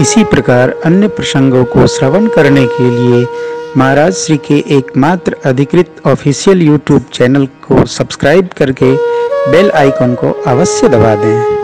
इसी प्रकार अन्य प्रसंगों को श्रवण करने के लिए महाराज श्री के एकमात्र अधिकृत ऑफिशियल यूट्यूब चैनल को सब्सक्राइब करके बेल आइकॉन को अवश्य दबा दें।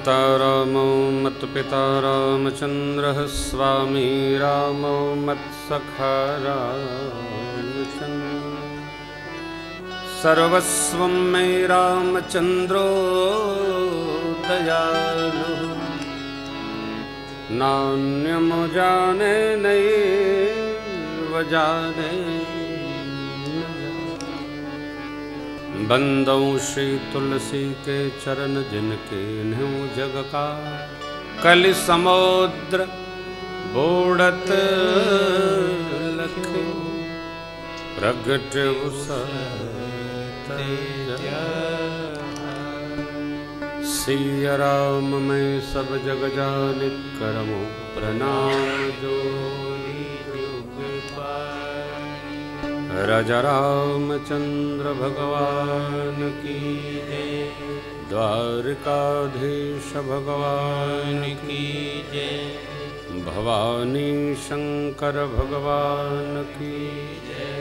माता रामो मत्पिता रामचन्द्रः स्वामी रामो मत्सखा रामचन्द्रः सर्वस्वं मे रामचन्द्रो दयालुः नान्यं जाने नैव जाने बंदौ श्री तुलसी के चरण जिनके न्यू जग का कलि समुद्र बोड़त लख प्रगट सिया राम में सब जग जान करमो प्रणाम जोरी राजा रामचंद्र भगवान की जय। द्वारकाधीश भगवान की जय। भवानी शंकर भगवान की जय।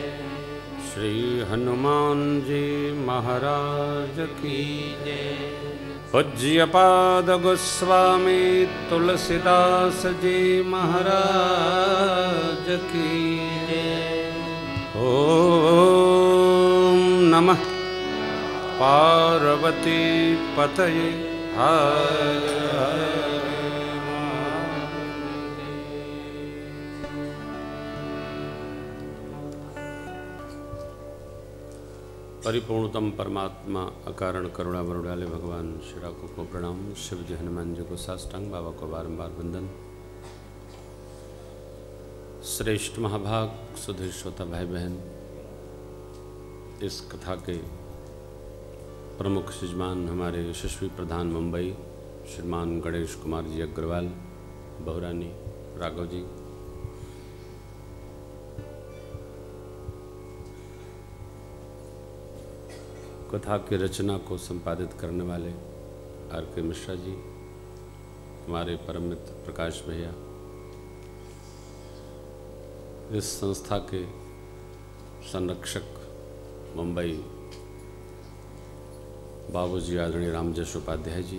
श्री हनुमान जी महाराज की जय। पूज्यपाद गोस्वामी तुलसीदास जी महाराज की जय। ओम नमः पार्वती पतये हर हर परिपूर्णतम परमात्मा अकारण करुणा वरुणाले भगवान श्री राघव को प्रणाम। शिव जी हनुमान जी को साष्टांग, बाबा को बारंबार वंदन। श्रेष्ठ महाभाग सुधीर श्रोता भाई बहन, इस कथा के प्रमुख यजमान हमारे यशस्वी प्रधान मुंबई श्रीमान गणेश कुमार जी अग्रवाल, बहुरानी राघव जी, कथा की रचना को संपादित करने वाले आर के मिश्रा जी, हमारे परम मित्र प्रकाश भैया, इस संस्था के संरक्षक मुंबई बाबूजी आदरणीय रामजश उपाध्याय जी,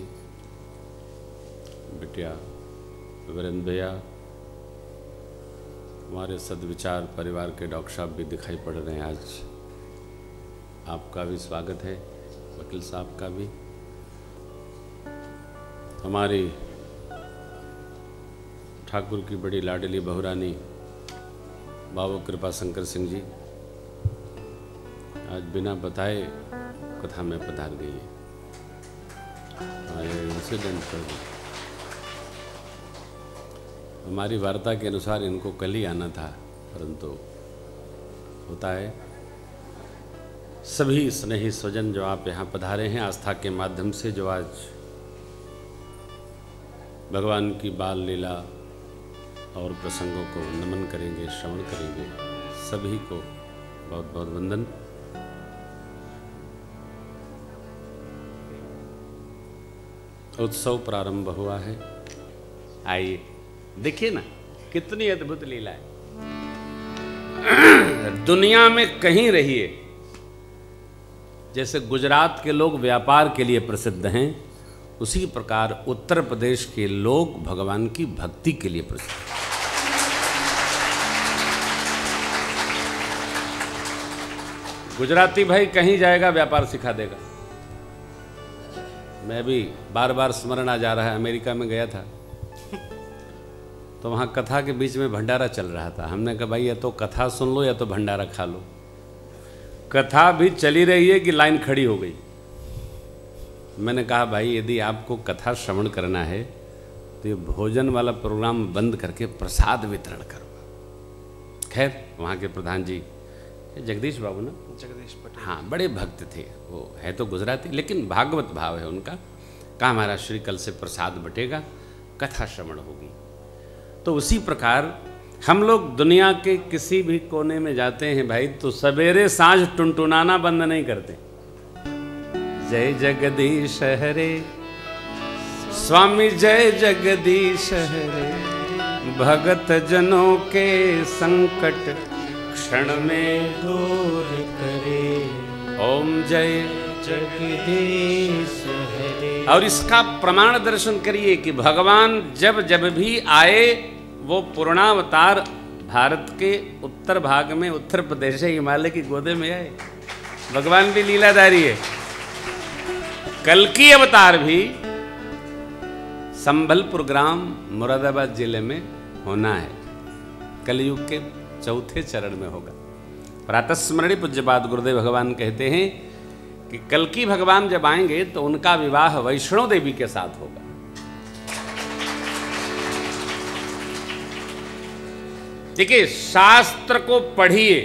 बिटिया वीरेंद्र भैया, हमारे सदविचार परिवार के डॉक्टर साहब भी दिखाई पड़ रहे हैं। आज आपका भी स्वागत है, वकील साहब का भी, हमारी ठाकुर की बड़ी लाडली बहुरानी बाबू कृपा शंकर सिंह जी आज बिना बताए कथा में पधार गई है। इंसिडेंट पर हमारी वार्ता के अनुसार इनको कल ही आना था, परंतु होता है। सभी स्नेही स्वजन जो आप यहाँ पधारे हैं आस्था के माध्यम से, जो आज भगवान की बाल लीला और प्रसंगों को नमन करेंगे, श्रवण करेंगे, सभी को बहुत बहुत वंदन। उत्सव प्रारंभ हुआ है। आइए देखिए ना कितनी अद्भुत लीला है। दुनिया में कहीं रहिए, जैसे गुजरात के लोग व्यापार के लिए प्रसिद्ध हैं, उसी प्रकार उत्तर प्रदेश के लोग भगवान की भक्ति के लिए प्रसिद्ध हैं। गुजराती भाई कहीं जाएगा व्यापार सिखा देगा। मैं भी बार बार स्मरण आ जा रहा है, अमेरिका में गया था तो वहाँ कथा के बीच में भंडारा चल रहा था। हमने कहा भाई या तो कथा सुन लो या तो भंडारा खा लो। कथा भी चली रही है कि लाइन खड़ी हो गई। मैंने कहा भाई यदि आपको कथा श्रवण करना है तो ये भोजन वाला प्रोग्राम बंद करके प्रसाद वितरण करो। खैर वहाँ के प्रधान जी जगदीश बाबू ना, जगदीश पटेल, हाँ, बड़े भक्त थे। वो है तो गुजराती लेकिन भागवत भाव है उनका। कहा हमारा श्री कल से प्रसाद बटेगा, कथा श्रवण होगी। तो उसी प्रकार हम लोग दुनिया के किसी भी कोने में जाते हैं भाई तो सवेरे सांझ टुनटुनाना बंद नहीं करते। जय जगदीश हरे स्वामी जय जगदीश हरे, भगत जनों के संकट क्षण में दूर करे। ओम जय जगदीश हरे। और इसका प्रमाण दर्शन करिए कि भगवान जब जब भी आए वो पूर्णावतार भारत के उत्तर भाग में उत्तर प्रदेश हिमालय की गोदे में आए। भगवान भी लीलाधारी है। कल की अवतार भी संभलपुर ग्राम मुरादाबाद जिले में होना है। कलयुग के चौथे चरण में होगा। प्रातः स्मरणी पूज्यपाद गुरुदेव भगवान कहते हैं कि कल की भगवान जब आएंगे तो उनका विवाह वैष्णो देवी के साथ होगा। देखिए, शास्त्र को पढ़िए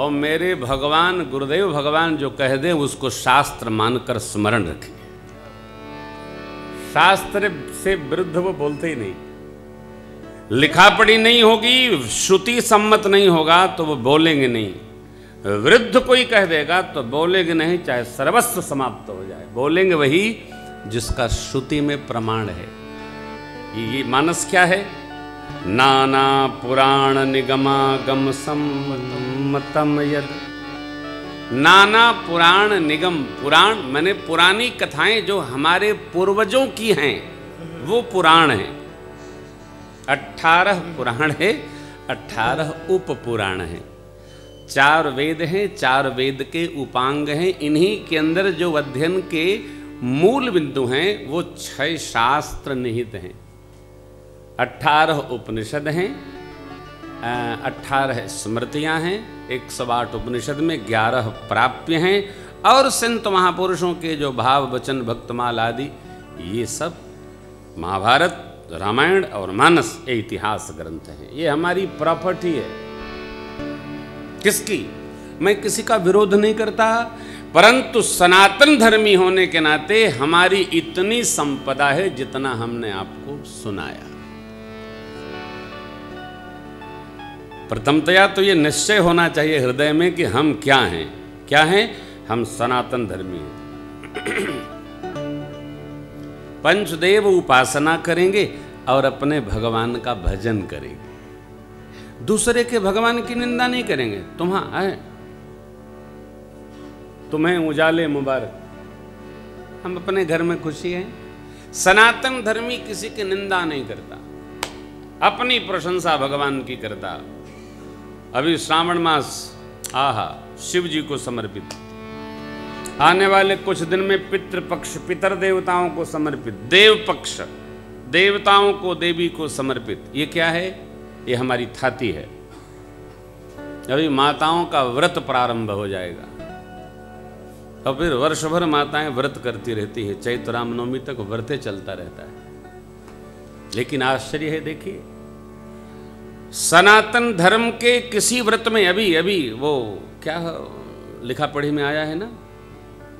और मेरे भगवान गुरुदेव भगवान जो कह दें उसको शास्त्र मानकर स्मरण रखें। शास्त्र से विरुद्ध वो बोलते ही नहीं। लिखा पढ़ी नहीं होगी, श्रुति सम्मत नहीं होगा तो वो बोलेंगे नहीं। विरुद्ध कोई कह देगा तो बोलेंगे नहीं, चाहे सर्वस्व समाप्त हो जाए। बोलेंगे वही जिसका श्रुति में प्रमाण है। ये मानस क्या है? नाना पुराण निगमागम सम्मतम यद। नाना पुराण निगम, पुराण माने पुरानी कथाएं जो हमारे पूर्वजों की हैं वो पुराण हैं। 18 पुराण है, 18 उप पुराण हैं। 4 वेद हैं, 4 वेद के उपांग हैं। इन्हीं के अंदर जो अध्ययन के मूल बिंदु हैं वो 6 शास्त्र निहित हैं। 18 उपनिषद हैं, 18 स्मृतियाँ हैं, 108 उपनिषद में 11 प्राप्य हैं और संत महापुरुषों के जो भाव वचन भक्तमाल आदि ये सब महाभारत रामायण और मानस ये इतिहास ग्रंथ हैं। ये हमारी प्रॉपर्टी है। किसकी? मैं किसी का विरोध नहीं करता, परंतु सनातन धर्मी होने के नाते हमारी इतनी संपदा है जितना हमने आपको सुनाया। प्रथमतया तो ये निश्चय होना चाहिए हृदय में कि हम क्या हैं। क्या हैं? हम सनातन धर्मी हैं। पंचदेव उपासना करेंगे और अपने भगवान का भजन करेंगे। दूसरे के भगवान की निंदा नहीं करेंगे। तुम्हें उजाले मुबारक। हम अपने घर में खुशी हैं। सनातन धर्मी किसी की निंदा नहीं करता, अपनी प्रशंसा भगवान की करता। अभी श्रावण मास आहा शिव जी को समर्पित, आने वाले कुछ दिन में पितृ पक्ष पितर देवताओं को समर्पित, देव पक्ष देवताओं को देवी को समर्पित। ये क्या है? ये हमारी थाती है। अभी माताओं का व्रत प्रारंभ हो जाएगा और फिर वर्ष भर माताएं व्रत करती रहती है। चैत्र रामनवमी तक व्रत चलता रहता है। लेकिन आश्चर्य है, देखिए सनातन धर्म के किसी व्रत में अभी अभी वो क्या लिखा पढ़ी में आया है ना,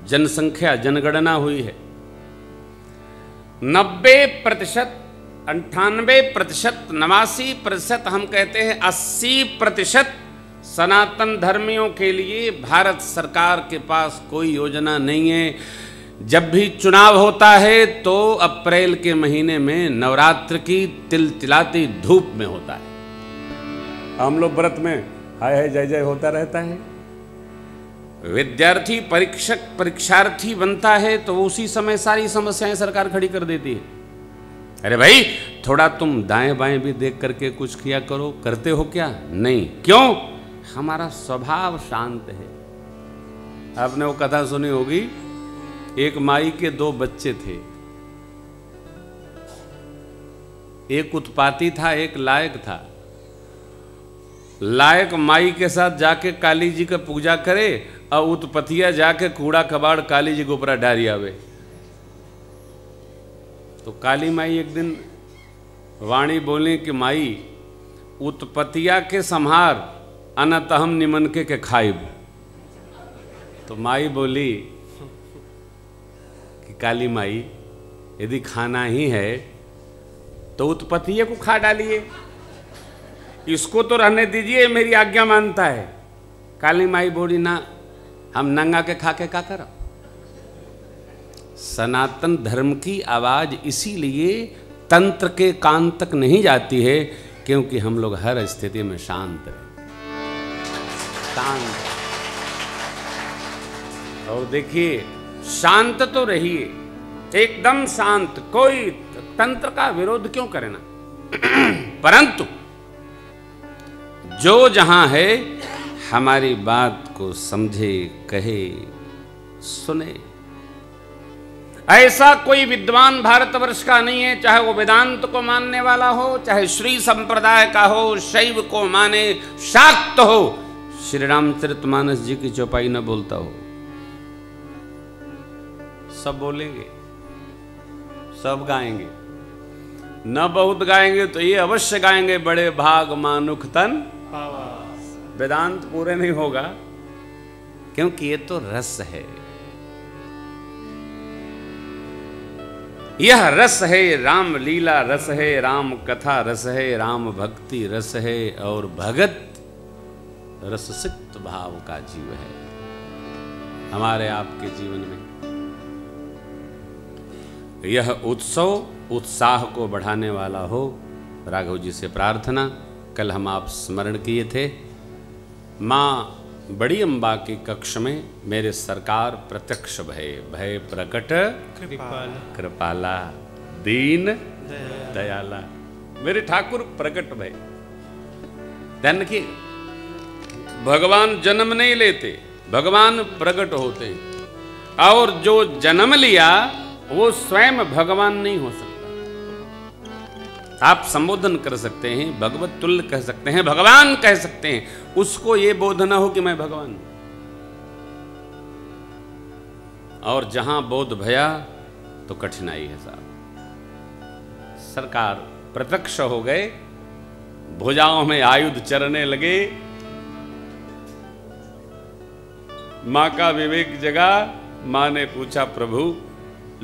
जनसंख्या जनगणना हुई है। 90%, 98%, 89%, हम कहते हैं 80% सनातन धर्मियों के लिए भारत सरकार के पास कोई योजना नहीं है। जब भी चुनाव होता है तो अप्रैल के महीने में नवरात्र की तिलतिलाती धूप में होता है। हम लोग व्रत में हाय हाय जय जय होता रहता है। विद्यार्थी परीक्षक परीक्षार्थी बनता है तो उसी समय सारी समस्याएं सरकार खड़ी कर देती है। अरे भाई, थोड़ा तुम दाएं बाएं भी देख करके कुछ किया करो। करते हो क्या? नहीं। क्यों? हमारा स्वभाव शांत है। आपने वो कथा सुनी होगी, एक माई के 2 बच्चे थे, एक उत्पाती था, एक लायक था। लायक माई के साथ जाके काली जी का पूजा करे और उत्पतिया जाके कूड़ा कबाड़ काली जी के ऊपर डारी आवे। तो काली माई एक दिन वाणी बोले कि माई उत्पतिया के संहार अनतहम निमनके के खाइब। तो माई बोली कि काली माई यदि खाना ही है तो उत्पतिया को खा डालिए, इसको तो रहने दीजिए, मेरी आज्ञा मानता है। काली माई बोली ना, हम नंगा के खा के क्या करो। सनातन धर्म की आवाज़ इसीलिए तंत्र के कान तक नहीं जाती है क्योंकि हम लोग हर स्थिति में शांत हैं। शांत और देखिए शांत तो रहिए, एकदम शांत, कोई तंत्र का विरोध क्यों करे ना, परंतु जो जहां है हमारी बात को समझे, कहे, सुने। ऐसा कोई विद्वान भारतवर्ष का नहीं है, चाहे वो वेदांत को मानने वाला हो, चाहे श्री संप्रदाय का हो, शैव को माने, शाक्त हो, श्री रामचरित मानस जी की चौपाई न बोलता हो। सब बोलेंगे, सब गाएंगे, न बहुत गाएंगे तो ये अवश्य गाएंगे, बड़े भाग मानुख तन पावास। वेदांत पूरे नहीं होगा, क्योंकि ये तो रस है, यह रस है, राम लीला रस है, राम कथा रस है, राम भक्ति रस है, और भगत रससिक्त भाव का जीव है हमारे आपके जीवन में। यह उत्सव उत्साह को बढ़ाने वाला हो। राघव जी से प्रार्थना, कल हम आप स्मरण किए थे, माँ बड़ी अम्बा की कक्ष में मेरे सरकार प्रत्यक्ष भय, भय प्रकट कृपाला, दीन दयाला, मेरे ठाकुर प्रकट भय। ध्यान रखिए, भगवान जन्म नहीं लेते, भगवान प्रकट होते, और जो जन्म लिया वो स्वयं भगवान नहीं हो सकता। आप संबोधन कर सकते हैं, भगवत तुल्य कह सकते हैं, भगवान कह सकते हैं, उसको ये बोध न हो कि मैं भगवान हूं। और जहां बोध भया तो कठिनाई है साहब। सरकार प्रत्यक्ष हो गए, भुजाओं में आयुध चरने लगे, मां का विवेक जगा। मां ने पूछा, प्रभु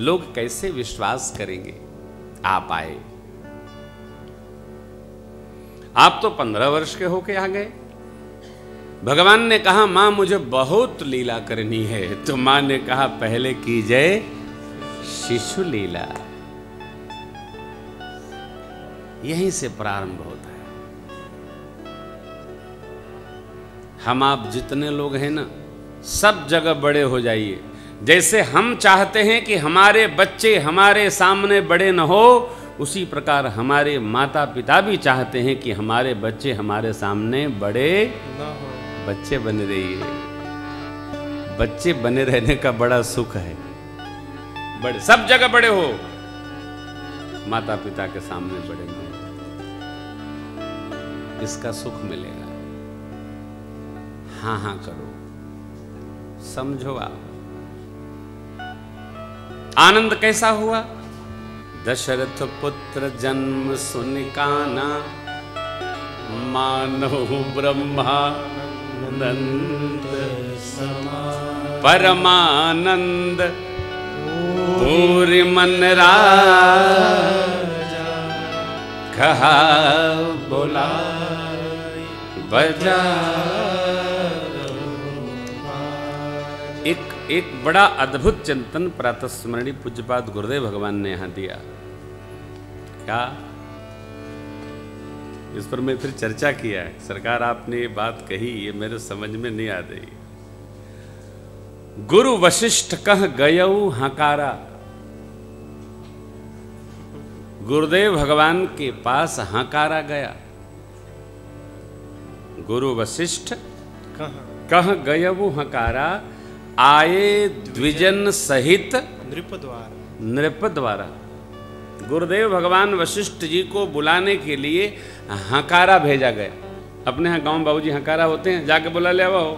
लोग कैसे विश्वास करेंगे आप आए? आप तो 15 वर्ष के होके आ गए। भगवान ने कहा, माँ मुझे बहुत लीला करनी है। तो माँ ने कहा, पहले की जय शिशु लीला। यहीं से प्रारंभ होता है। हम आप जितने लोग हैं ना, सब जगह बड़े हो जाइए। जैसे हम चाहते हैं कि हमारे बच्चे हमारे सामने बड़े न हो, उसी प्रकार हमारे माता पिता भी चाहते हैं कि हमारे बच्चे हमारे सामने बड़े न हो। बच्चे बने रहिए, बच्चे बने रहने का बड़ा सुख है। बड़े सब जगह बड़े हो, माता पिता के सामने बड़े हो, इसका सुख मिलेगा। हाँ हाँ करो, समझो। आप आनंद कैसा हुआ? दशरथ पुत्र जन्म सुनिकाना, मानो ब्रह्मा नंद समान, परमानंद पूरी मन राजा, कहा बोलाई बजा। एक एक बड़ा अद्भुत चिंतन प्रातः स्मरणी पूज्यपाद गुरुदेव भगवान ने यहाँ दिया। क्या इस पर मैं फिर चर्चा किया है, सरकार आपने ये बात कही, ये मेरे समझ में नहीं आ रही। गुरु वशिष्ठ कह गयऊ हकारा, गुरुदेव भगवान के पास हकारा गया। गुरु वशिष्ठ कह गयऊ हकारा, आए द्विजन सहित नृप द्वारा। गुरुदेव भगवान वशिष्ठ जी को बुलाने के लिए हंकारा भेजा गया। अपने यहाँ गाँव बाबूजी हंकारा होते हैं, जाके बुला ले आओ।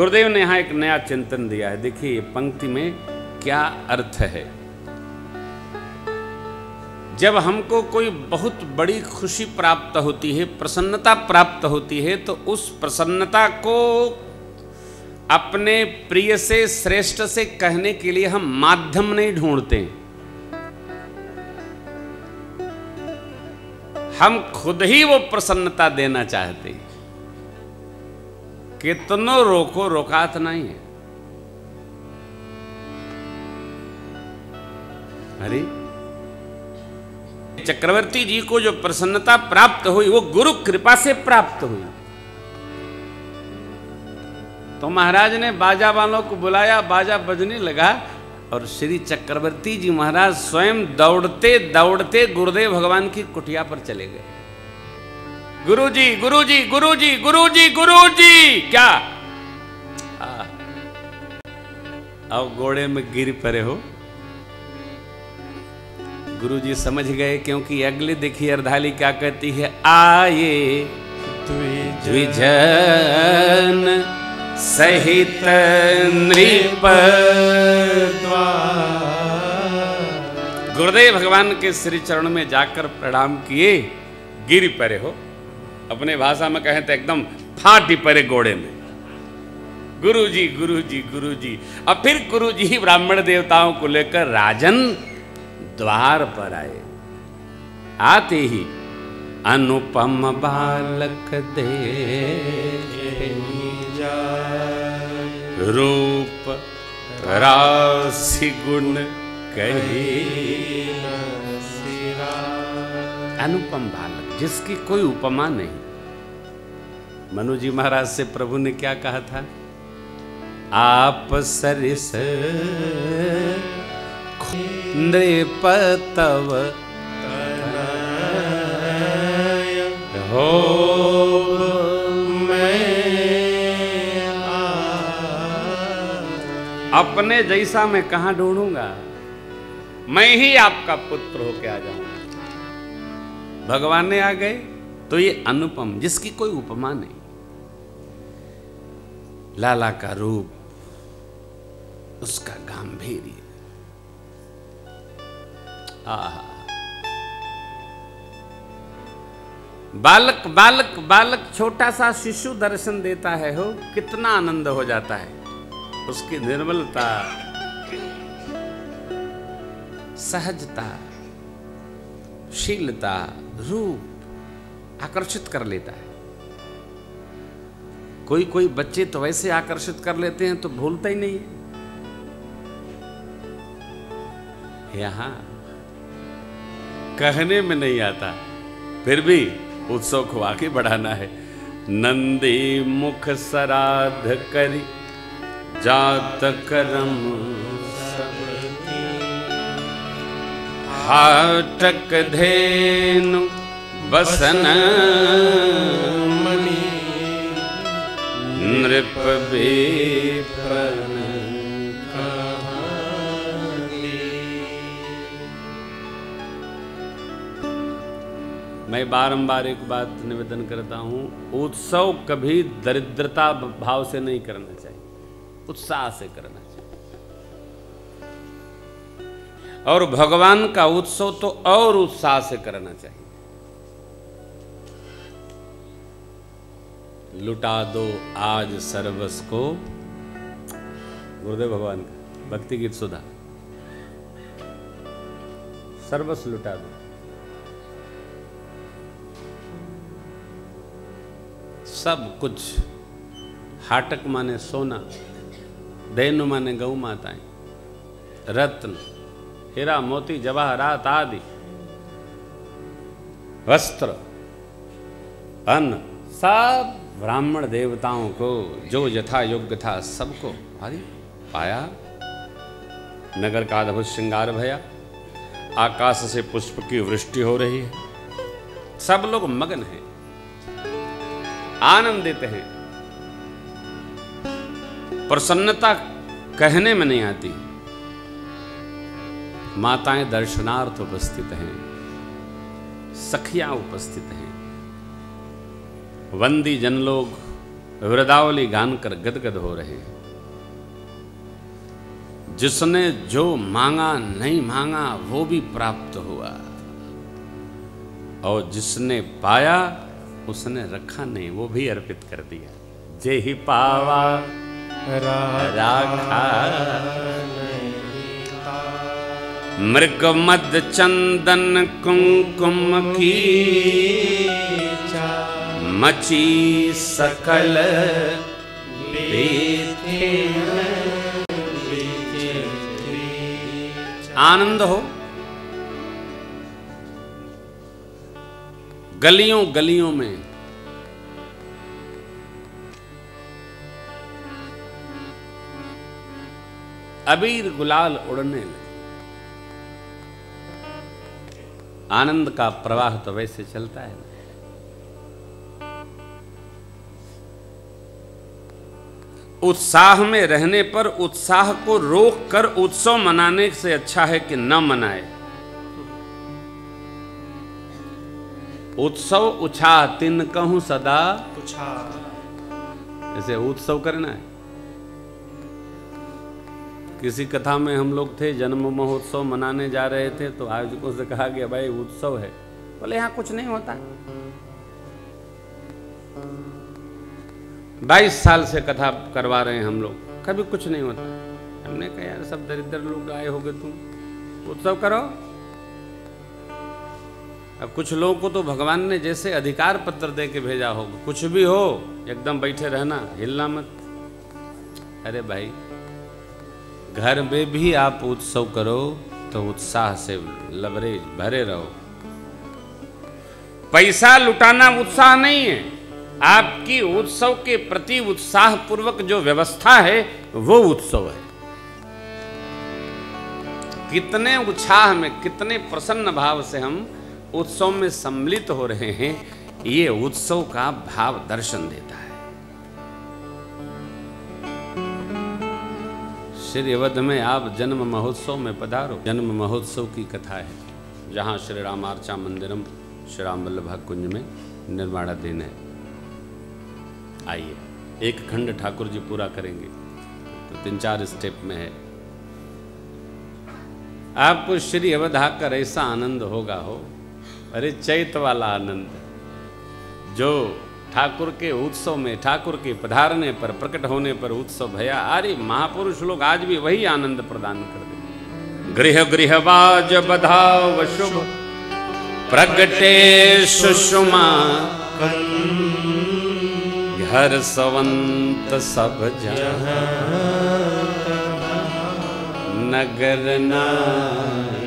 गुरुदेव ने यहाँ एक नया चिंतन दिया है, देखिए ये पंक्ति में क्या अर्थ है। जब हमको कोई बहुत बड़ी खुशी प्राप्त होती है, प्रसन्नता प्राप्त होती है, तो उस प्रसन्नता को अपने प्रिय से, श्रेष्ठ से कहने के लिए हम माध्यम नहीं ढूंढते। हम खुद ही वो प्रसन्नता देना चाहते। कितनों रोको रोकात नहीं है। अरे चक्रवर्ती जी को जो प्रसन्नता प्राप्त हुई वो गुरु कृपा से प्राप्त हुई। तो महाराज ने बाजा वालों को बुलाया, बाजा बजने लगा और श्री चक्रवर्ती जी महाराज स्वयं दौड़ते दौड़ते गुरुदेव भगवान की कुटिया पर चले गए। गुरुजी गुरुजी गुरुजी गुरुजी गुरुजी क्या अब घोड़े में गिर पड़े हो। गुरुजी समझ गए क्योंकि अगले देखिए अर्धाली क्या कहती है, आये द्विजन सहित नृपद्वार। गुरुदेव भगवान के श्री चरण में जाकर प्रणाम किए, गिर पड़े हो, अपने भाषा में कहें तो एकदम फाटी पड़े घोड़े में। गुरुजी गुरुजी गुरुजी। अब फिर गुरुजी ब्राह्मण देवताओं को लेकर राजन द्वार पर आए। आते ही अनुपम बालक दे रूप राशि गुण कही। अनुपम बालक जिसकी कोई उपमा नहीं। मनु जी महाराज से प्रभु ने क्या कहा था, आप सरिस नृपतव हो मैं। अपने जैसा मैं कहाँ ढूंढूंगा, मैं ही आपका पुत्र होके आ जाऊंगा। भगवान ने आ गए तो ये अनुपम जिसकी कोई उपमा नहीं। लाला का रूप, उसका गांभीर्य, बालक बालक बालक छोटा सा शिशु दर्शन देता है हो, कितना आनंद हो जाता है। उसकी निर्मलता, सहजता, शीलता, रूप आकर्षित कर लेता है। कोई कोई बच्चे तो वैसे आकर्षित कर लेते हैं तो भूलता ही नहीं है। यहां कहने में नहीं आता, फिर भी उत्सव को आगे बढ़ाना है। नंदी मुख सराध करी जात करम हाटक धेनु बसन मणि नृप बेफन। मैं बारंबार एक बात निवेदन करता हूँ, उत्सव कभी दरिद्रता भाव से नहीं करना चाहिए, उत्साह से करना चाहिए। और भगवान का उत्सव तो और उत्साह से करना चाहिए। लुटा दो आज सर्वस को, गुरुदेव भगवान का भक्ति गीत सुधा। सर्वस लुटा दो, सब कुछ। हाटक माने सोना, धेनु माने गौ माताएं, रत्न हीरा मोती जवाहरात आदि, वस्त्र अन्न, सब ब्राह्मण देवताओं को जो यथा योग्य था सबको भारी पाया। नगर का अद्भुत श्रृंगार भया, आकाश से पुष्प की वृष्टि हो रही है, सब लोग मगन हैं, आनंदित हैं। प्रसन्नता कहने में नहीं आती। माताएं दर्शनार्थ उपस्थित हैं, सखियां उपस्थित हैं, वंदी जन लोग वृदावली गान कर गदगद हो रहे हैं। जिसने जो मांगा नहीं मांगा वो भी प्राप्त हुआ, और जिसने पाया उसने रखा नहीं, वो भी अर्पित कर दिया। जे ही पावा राखा मृग मद चंदन कुमकुम की मची सकल बेथे। आनंद हो, गलियों गलियों में अबीर गुलाल उड़ने लगे। आनंद का प्रवाह तो वैसे चलता है ना। उत्साह में रहने पर उत्साह को रोक कर उत्सव मनाने से अच्छा है कि न मनाए। उत्सव उछा तिन कहूं सदा पुछा। ऐसे उत्सव करना है। किसी कथा में हम लोग थे, जन्म महोत्सव मनाने जा रहे थे तो आयोजकों से कहा गया भाई उत्सव है, बोले यहाँ कुछ नहीं होता। 22 साल से कथा करवा रहे हैं हम लोग, कभी कुछ नहीं होता। हमने कहा यार सब दरिद्र लोग आए होगे, तुम उत्सव करो। अब कुछ लोगों को तो भगवान ने जैसे अधिकार पत्र दे के भेजा होगा, कुछ भी हो एकदम बैठे रहना, हिलना मत। अरे भाई घर में भी आप उत्सव करो तो उत्साह से लबरेज भरे रहो। पैसा लुटाना उत्साह नहीं है, आपकी उत्सव के प्रति उत्साह पूर्वक जो व्यवस्था है वो उत्सव है। कितने उत्साह में, कितने प्रसन्न भाव से हम उत्सव में सम्मिलित हो रहे हैं, ये उत्सव का भाव दर्शन देता है। श्री अवध में आप जन्म महोत्सव में पधारो। जन्म महोत्सव की कथा है जहाँ श्री रामार्चा मंदिरम श्री राम वल्लभा कुंज में निर्माणाधीन है। आइए एक खंड ठाकुर जी पूरा करेंगे, तो 3-4 स्टेप में है। आपको श्री अवध आकर ऐसा आनंद होगा हो, अरे चैत वाला आनंद जो ठाकुर के उत्सव में, ठाकुर के पधारने पर, प्रकट होने पर उत्सव भया। अरे महापुरुष लोग आज भी वही आनंद प्रदान कर दें। गृह गृहवाज बधाव शुभ प्रगटे सुषमा घर सवंत सब जह नगर नारी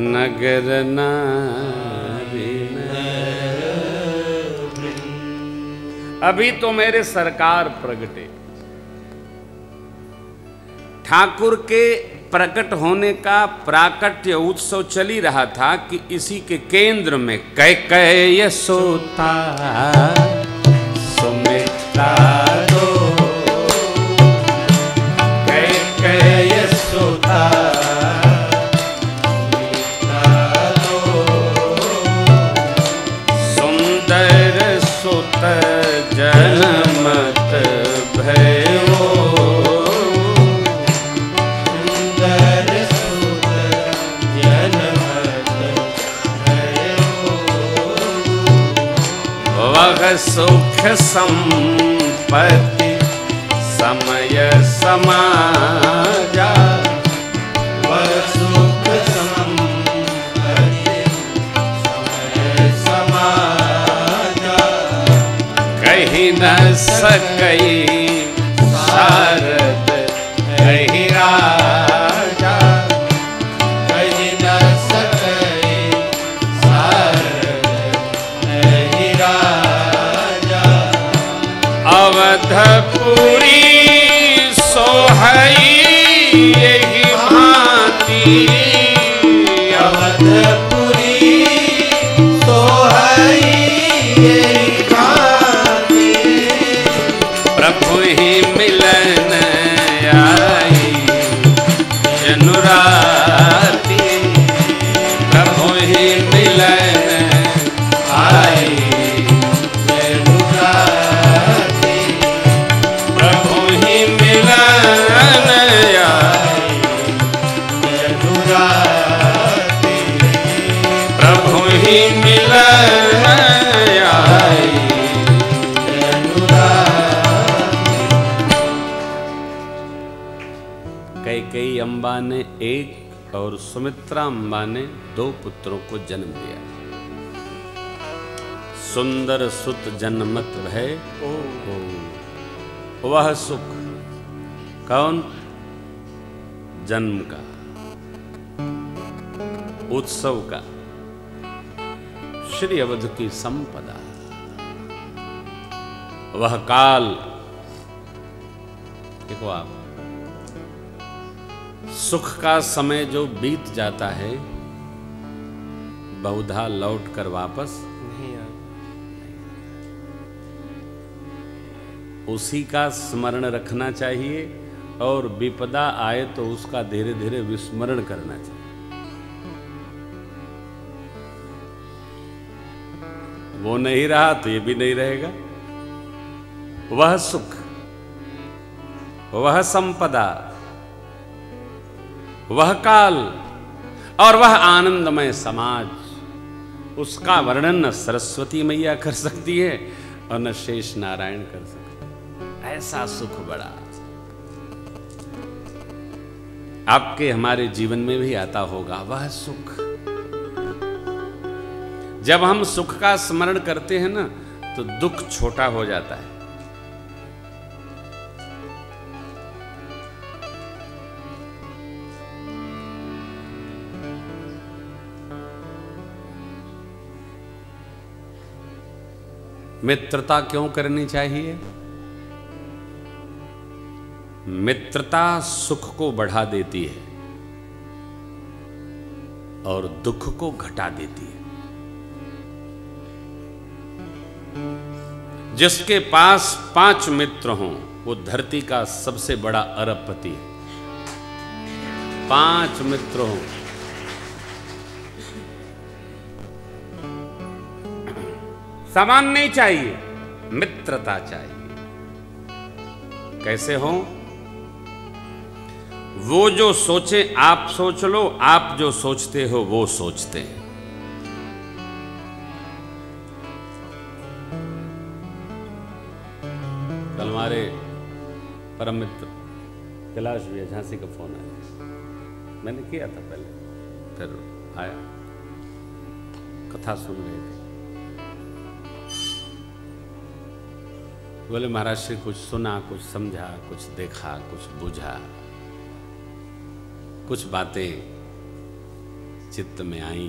नगर नारी। अभी तो मेरे सरकार प्रगटे, ठाकुर के प्रकट होने का प्राकट्य उत्सव चल ही रहा था कि इसी के केंद्र में कै कै सोता सुमित्रा दो कै कै सोता सुमित्रा दो सुंदर सुत जनमत भयो सुख संपत्ति समय समाजा सुख संपत्ति समय समाजा कहीं न सकई शारद कहीं राजा कहीं न सकई शारद अवधपुरी सोहई यही भांति अवधपुरी सोहई यही भांति प्रभु ही मिलन आई जनुराती प्रभु ही मिलन आई कैकेयी अम्बा ने 1 और सुमित्रा अम्बा ने 2 पुत्रों को जन्म दिया। सुंदर सुत जनमत भय वह सुख कौन? जन्म का, उत्सव का, श्री अवध की संपदा। वह काल। देखो आप, सुख का समय जो बीत जाता है बहुधा लौट कर वापस नहीं आता। उसी का स्मरण रखना चाहिए और विपदा आए तो उसका धीरे धीरे विस्मरण करना चाहिए। वो नहीं रहा तो ये भी नहीं रहेगा। वह सुख, वह संपदा, वह काल और वह आनंदमय समाज, उसका वर्णन न सरस्वती मैया कर सकती है और न शेष नारायण कर सकते। ऐसा सुख बड़ा आपके हमारे जीवन में भी आता होगा। वह सुख, जब हम सुख का स्मरण करते हैं ना तो दुख छोटा हो जाता है। मित्रता क्यों करनी चाहिए? मित्रता सुख को बढ़ा देती है और दुख को घटा देती है। जिसके पास 5 मित्र हों वो धरती का सबसे बड़ा अरबपति है। 5 मित्र हों, सामान नहीं चाहिए, मित्रता चाहिए। कैसे हो? वो जो सोचे आप सोच लो, आप जो सोचते हो वो सोचते हैं। कल हमारे परम मित्र कैलाश भैया झांसी का फोन आया। मैंने किया था पहले, फिर आया, कथा सुन रहे थे। बोले महाराज से कुछ सुना, कुछ समझा, कुछ देखा, कुछ बुझा, कुछ बातें चित्त में आई,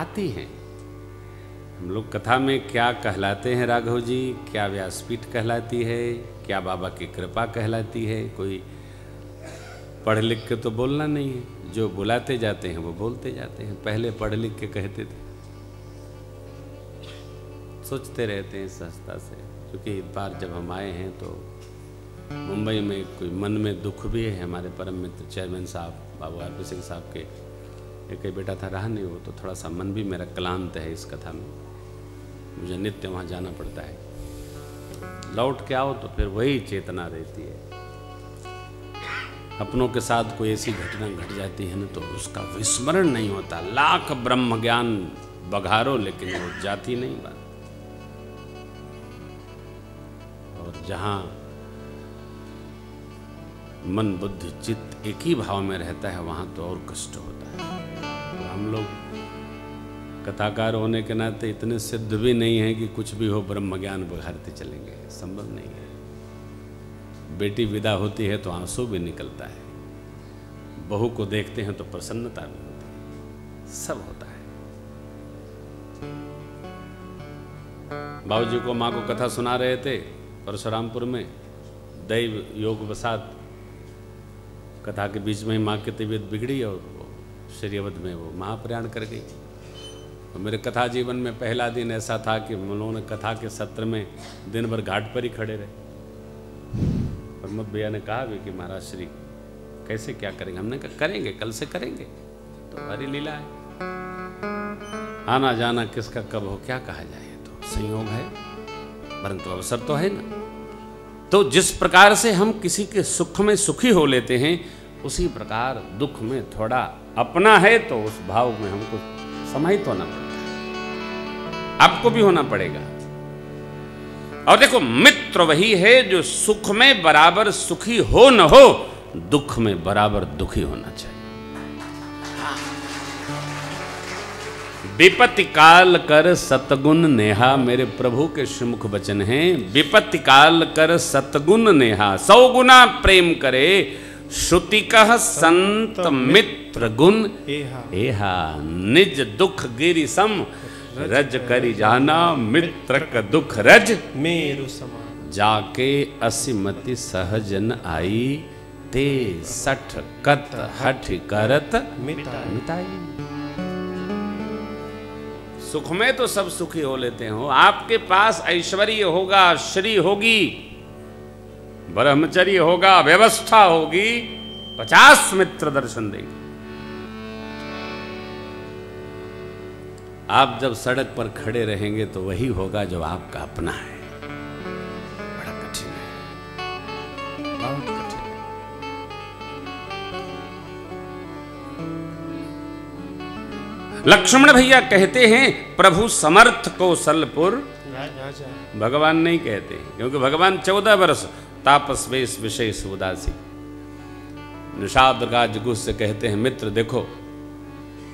आती हैं। हम लोग कथा में क्या कहलाते हैं राघव जी, क्या व्यासपीठ कहलाती है, क्या बाबा की कृपा कहलाती है। कोई पढ़ लिख के तो बोलना नहीं है, जो बुलाते जाते हैं वो बोलते जाते हैं। पहले पढ़ लिख के कहते थे, सोचते रहते हैं सहजता से। क्योंकि एक बार जब हम आए हैं तो मुंबई में कोई मन में दुख भी है। हमारे परम मित्र चेयरमैन साहब बाबू आरपी सिंह साहब के एक बेटा था, रहा नहीं हो तो थोड़ा सा मन भी मेरा क्लांत है इस कथा में। मुझे नित्य वहाँ जाना पड़ता है। लौट के आओ तो फिर वही चेतना रहती है। अपनों के साथ कोई ऐसी घटना घट जाती है ना तो उसका विस्मरण नहीं होता। लाख ब्रह्म ज्ञान बघारो लेकिन वो जाती नहीं बात। और जहाँ मन बुद्धि चित्त एक ही भाव में रहता है वहाँ तो और कष्ट होता है। तो हम लोग कथाकार होने के नाते इतने सिद्ध भी नहीं है कि कुछ भी हो ब्रह्म ज्ञान बघारते चलेंगे, संभव नहीं है। बेटी विदा होती है तो आंसू भी निकलता है, बहू को देखते हैं तो प्रसन्नता भी होती है, सब होता है। बाबूजी को माँ को कथा सुना रहे थे परशुरामपुर में, दैव योग वसात कथा के बीच में ही माँ की तबीयत बिगड़ी और शरीयवद में वो महाप्रयाण कर गई। तो मेरे कथा जीवन में पहला दिन ऐसा था कि उन्होंने कथा के सत्र में दिन भर घाट पर ही खड़े रहे। प्रमोद भैया ने कहा भी कि महाराज श्री कैसे क्या करेंगे। हमने कहा करेंगे, कल से करेंगे, तुम्हारी लीला है। आना जाना किसका कब हो क्या कहा जाए, तो संयोग है परंतु अवसर तो है ना। तो जिस प्रकार से हम किसी के सुख में सुखी हो लेते हैं उसी प्रकार दुख में थोड़ा अपना है तो उस भाव में हमको समाहित होना पड़ेगा, आपको भी होना पड़ेगा। और देखो मित्र वही है जो सुख में बराबर सुखी हो न हो, दुख में बराबर दुखी होना चाहिए। विपत्ति काल कर सतगुण नेहा, मेरे प्रभु के श्रीमुख वचन हैं। विपत्ति काल कर सतगुण नेहा, 100 गुना प्रेम करे श्रुति कह संत मित्र गुण एहा, निज दुख गिरि सम रज करि जाना मित्र का दुख रज मेरु समान। जाके असीमति सहजन आई ते सठ कत हठ करत मिटाई। सुख में तो सब सुखी हो लेते हो, आपके पास ऐश्वर्य होगा, श्री होगी, ब्रह्मचर्य होगा, व्यवस्था होगी, 50 मित्र दर्शन देंगे। आप जब सड़क पर खड़े रहेंगे तो वही होगा जो आपका अपना है। बड़ा कठिन है, बहुत कठिन है। लक्ष्मण भैया कहते हैं प्रभु समर्थ को सलपुर भगवान नहीं कहते, क्योंकि भगवान 14 वर्ष तापस वेश विशेष उदासी। निषाद राजगुरु से कहते हैं मित्र देखो,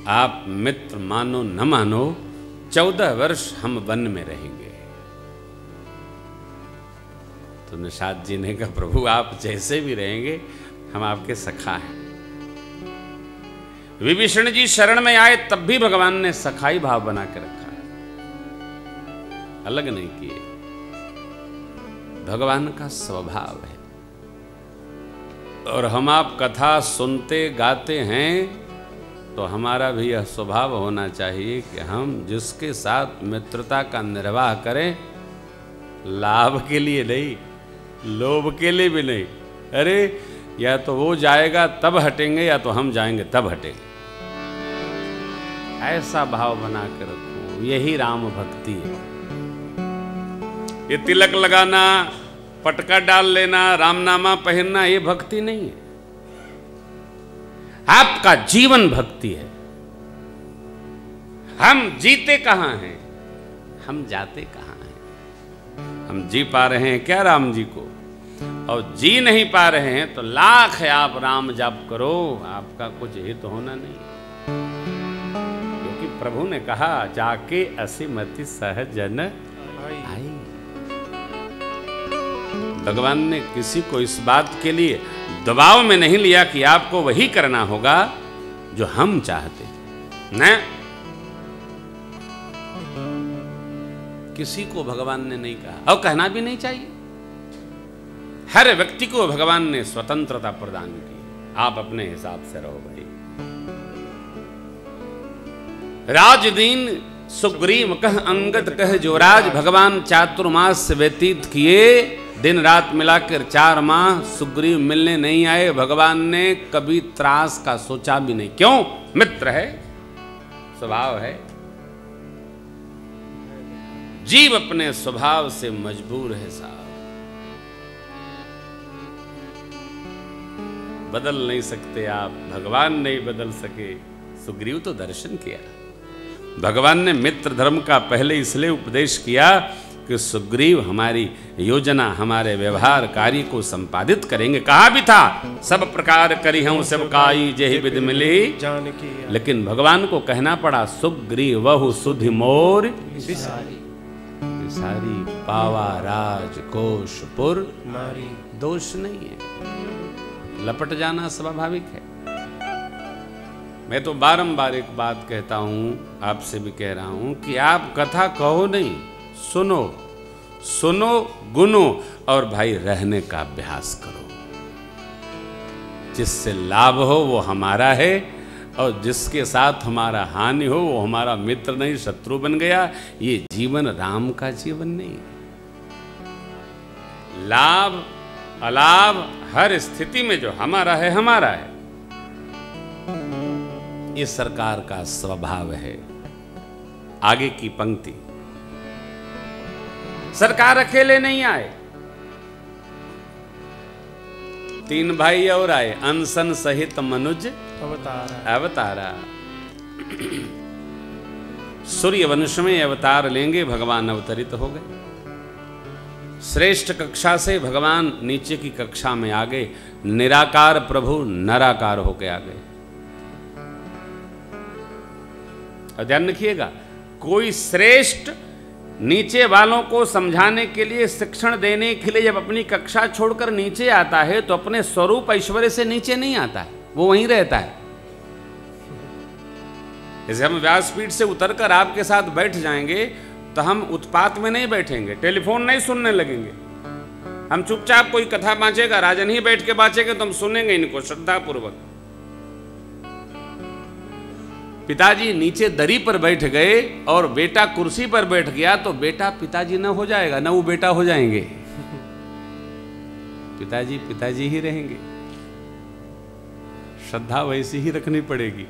आप मित्र मानो न मानो, 14 वर्ष हम वन में रहेंगे। तो निषाद जी ने कहा प्रभु आप जैसे भी रहेंगे हम आपके सखा हैं। विभीषण जी शरण में आए तब भी भगवान ने सखाई भाव बना के रखा, अलग नहीं किए, भगवान का स्वभाव है। और हम आप कथा सुनते गाते हैं तो हमारा भी यह स्वभाव होना चाहिए कि हम जिसके साथ मित्रता का निर्वाह करें, लाभ के लिए नहीं, लोभ के लिए भी नहीं। अरे या तो वो जाएगा तब हटेंगे, या तो हम जाएंगे तब हटेंगे, ऐसा भाव बना के रखो। यही राम भक्ति है। ये तिलक लगाना, पटका डाल लेना, रामनामा पहनना, ये भक्ति नहीं है। आपका जीवन भक्ति है। हम जीते कहाँ हैं, हम जाते कहाँ हैं। हम जी पा रहे हैं क्या राम जी को, और जी नहीं पा रहे हैं तो लाख है आप राम जाप करो, आपका कुछ हित होना नहीं। क्योंकि प्रभु ने कहा जाके असीमति सहजन आई। भगवान ने किसी को इस बात के लिए दबाव में नहीं लिया कि आपको वही करना होगा जो हम चाहते न। किसी को भगवान ने नहीं कहा और कहना भी नहीं चाहिए। हर व्यक्ति को भगवान ने स्वतंत्रता प्रदान की, आप अपने हिसाब से रहो भाई। राजदीन सुग्रीव कह अंगद कह जो राज, भगवान चातुर्मास से व्यतीत किए, दिन रात मिलाकर 4 माह। सुग्रीव मिलने नहीं आए, भगवान ने कभी त्रास का सोचा भी नहीं। क्यों? मित्र है, स्वभाव है। जीव अपने स्वभाव से मजबूर है साहब, बदल नहीं सकते आप। भगवान नहीं बदल सके, सुग्रीव तो दर्शन किया। भगवान ने मित्र धर्म का पहले इसलिए उपदेश किया कि सुग्रीव हमारी योजना, हमारे व्यवहार कार्य को संपादित करेंगे। कहा भी था सब प्रकार करी हम सबकाई जेहि विधि मिली जानकी। लेकिन भगवान को कहना पड़ा सुग्रीव वहु सुधि मोर बिसारी, बिसारी पावा राज कोशपुर नारी। दोष नहीं है, लपट जाना स्वाभाविक है। मैं तो बारंबार एक बात कहता हूँ, आपसे भी कह रहा हूँ कि आप कथा कहो नहीं, सुनो, सुनो, गुनो, और भाई रहने का अभ्यास करो। जिससे लाभ हो वो हमारा है, और जिसके साथ हमारा हानि हो वो हमारा मित्र नहीं, शत्रु बन गया। ये जीवन राम का जीवन नहीं। लाभ अलाभ हर स्थिति में जो हमारा है हमारा है, ये सरकार का स्वभाव है। आगे की पंक्ति, सरकार अकेले नहीं आए, 3 भाई और आए, अनशन सहित मनुज अवतारा। सूर्य वंश में अवतार लेंगे, भगवान अवतरित हो गए। श्रेष्ठ कक्षा से भगवान नीचे की कक्षा में आ गए। निराकार प्रभु नराकार होके आ गए। और ध्यान रखिएगा, कोई श्रेष्ठ नीचे वालों को समझाने के लिए, शिक्षण देने के लिए जब अपनी कक्षा छोड़कर नीचे आता है तो अपने स्वरूप ऐश्वर्य से नीचे नहीं आता है, वो वहीं रहता है। जैसे हम व्यासपीठ से उतरकर आपके साथ बैठ जाएंगे तो हम उत्पात में नहीं बैठेंगे, टेलीफोन नहीं सुनने लगेंगे, हम चुपचाप कोई कथा बाँचेगा, राजन ही बैठ के बाँचेंगे तो हम सुनेंगे इनको श्रद्धापूर्वक। पिताजी नीचे दरी पर बैठ गए और बेटा कुर्सी पर बैठ गया तो बेटा पिताजी न हो जाएगा, न वो बेटा हो जाएंगे, पिताजी पिताजी ही रहेंगे। श्रद्धा वैसी ही रखनी पड़ेगी।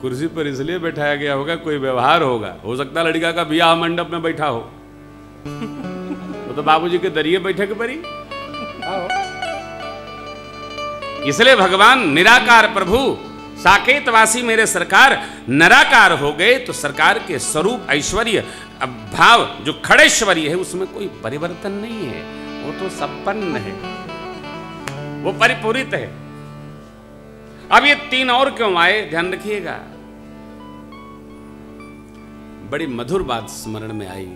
कुर्सी पर इसलिए बैठाया गया होगा, कोई व्यवहार होगा, हो सकता है लड़का का ब्याह मंडप में बैठा हो, वो तो बाबूजी के दरिए बैठक परी। इसलिए भगवान निराकार प्रभु साकेतवासी मेरे सरकार निराकार हो गए तो सरकार के स्वरूप ऐश्वर्य भाव जो खड़ेश्वर्य है उसमें कोई परिवर्तन नहीं है, वो तो संपन्न है, वो परिपूरित है। अब ये तीन और क्यों आए ध्यान रखिएगा, बड़ी मधुर बात स्मरण में आई।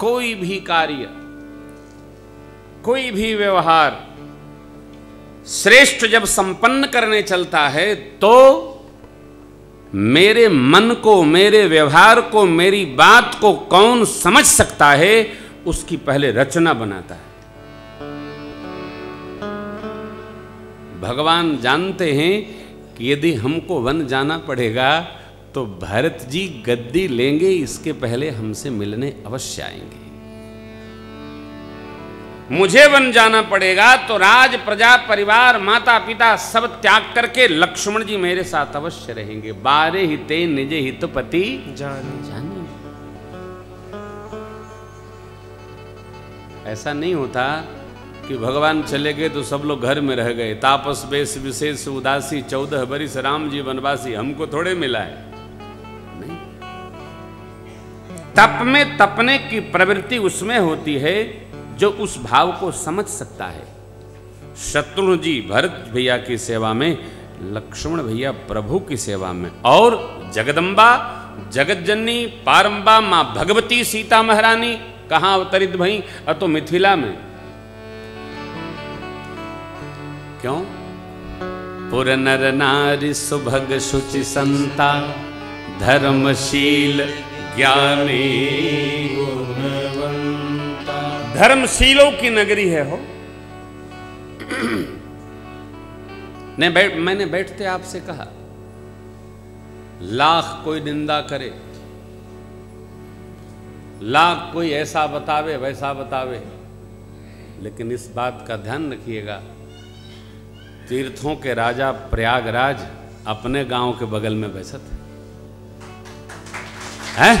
कोई भी कार्य, कोई भी व्यवहार श्रेष्ठ जब संपन्न करने चलता है तो मेरे मन को, मेरे व्यवहार को, मेरी बात को कौन समझ सकता है, उसकी पहले रचना बनाता है। भगवान जानते हैं कि यदि हमको वन जाना पड़ेगा तो भरत जी गद्दी लेंगे, इसके पहले हमसे मिलने अवश्य आएंगे। मुझे वन जाना पड़ेगा तो राज प्रजा परिवार माता पिता सब त्याग करके लक्ष्मण जी मेरे साथ अवश्य रहेंगे। बारे हिते निजे हित पति जाने। ऐसा नहीं होता कि भगवान चले गए तो सब लोग घर में रह गए। तापस बेस विशेष उदासी 14 बरिस राम जी वनवासी, हमको थोड़े मिला है। नहीं, तप में तपने की प्रवृत्ति उसमें होती है जो उस भाव को समझ सकता है। शत्रु जी भरत भैया की सेवा में, लक्ष्मण भैया प्रभु की सेवा में, और जगदम्बा जगतजननी पारंबा माँ भगवती सीता महारानी कहाँ अवतरित भई, अतो मिथिला में। क्यों? पुर नर नारी सुभग शुचि संता धर्मशील ज्ञानी गुणवंता। धर्मशीलों की नगरी है हो। मैंने बैठते आपसे कहा, लाख कोई निंदा करे, लाख कोई ऐसा बतावे वैसा बतावे, लेकिन इस बात का ध्यान रखिएगा, तीर्थों के राजा प्रयागराज अपने गांव के बगल में बसत है।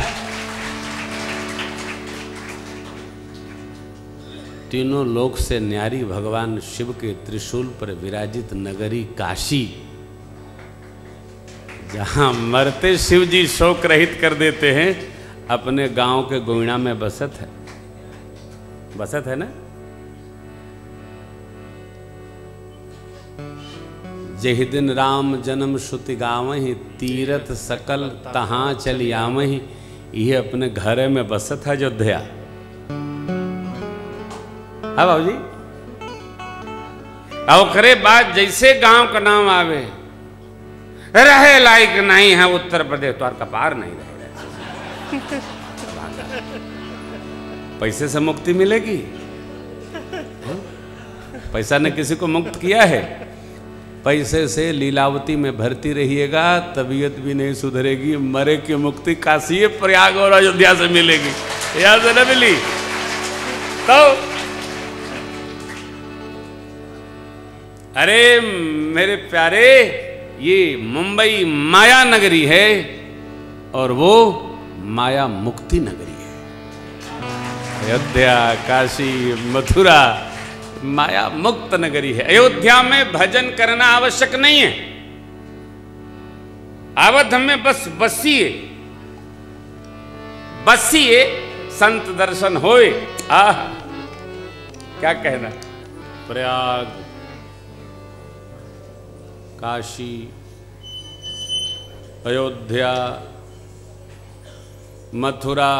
तीनों लोक से न्यारी भगवान शिव के त्रिशूल पर विराजित नगरी काशी, जहां मरते शिव जी शोक रहित कर देते हैं, अपने गांव के गोइणा में बसत है। बसत है ना। जेहि दिन राम जन्म श्रुति गावहि, तीरथ सकल तहाँ चली आवहि। ये अपने घर में बसत है अयोध्या। हाँ बाबूजी, औकरे बाद जैसे गांव का नाम आवे, रहे लायक नहीं है उत्तर प्रदेश, द्वार का पार नहीं रहे। पैसे से मुक्ति मिलेगी? पैसा ने किसी को मुक्त किया है? पैसे से लीलावती में भरती रहिएगा, तबीयत भी नहीं सुधरेगी। मरे की मुक्ति काशी प्रयाग और अयोध्या से मिलेगी, यहाँ से न मिली तो। अरे मेरे प्यारे, ये मुंबई माया नगरी है और वो माया मुक्ति नगरी है। अयोध्या, काशी, मथुरा माया मुक्त नगरी है। अयोध्या में भजन करना आवश्यक नहीं है, अवध में बस बसिए, बसिए संत दर्शन होए। आह क्या कहना। प्रयाग, काशी, अयोध्या, मथुरा,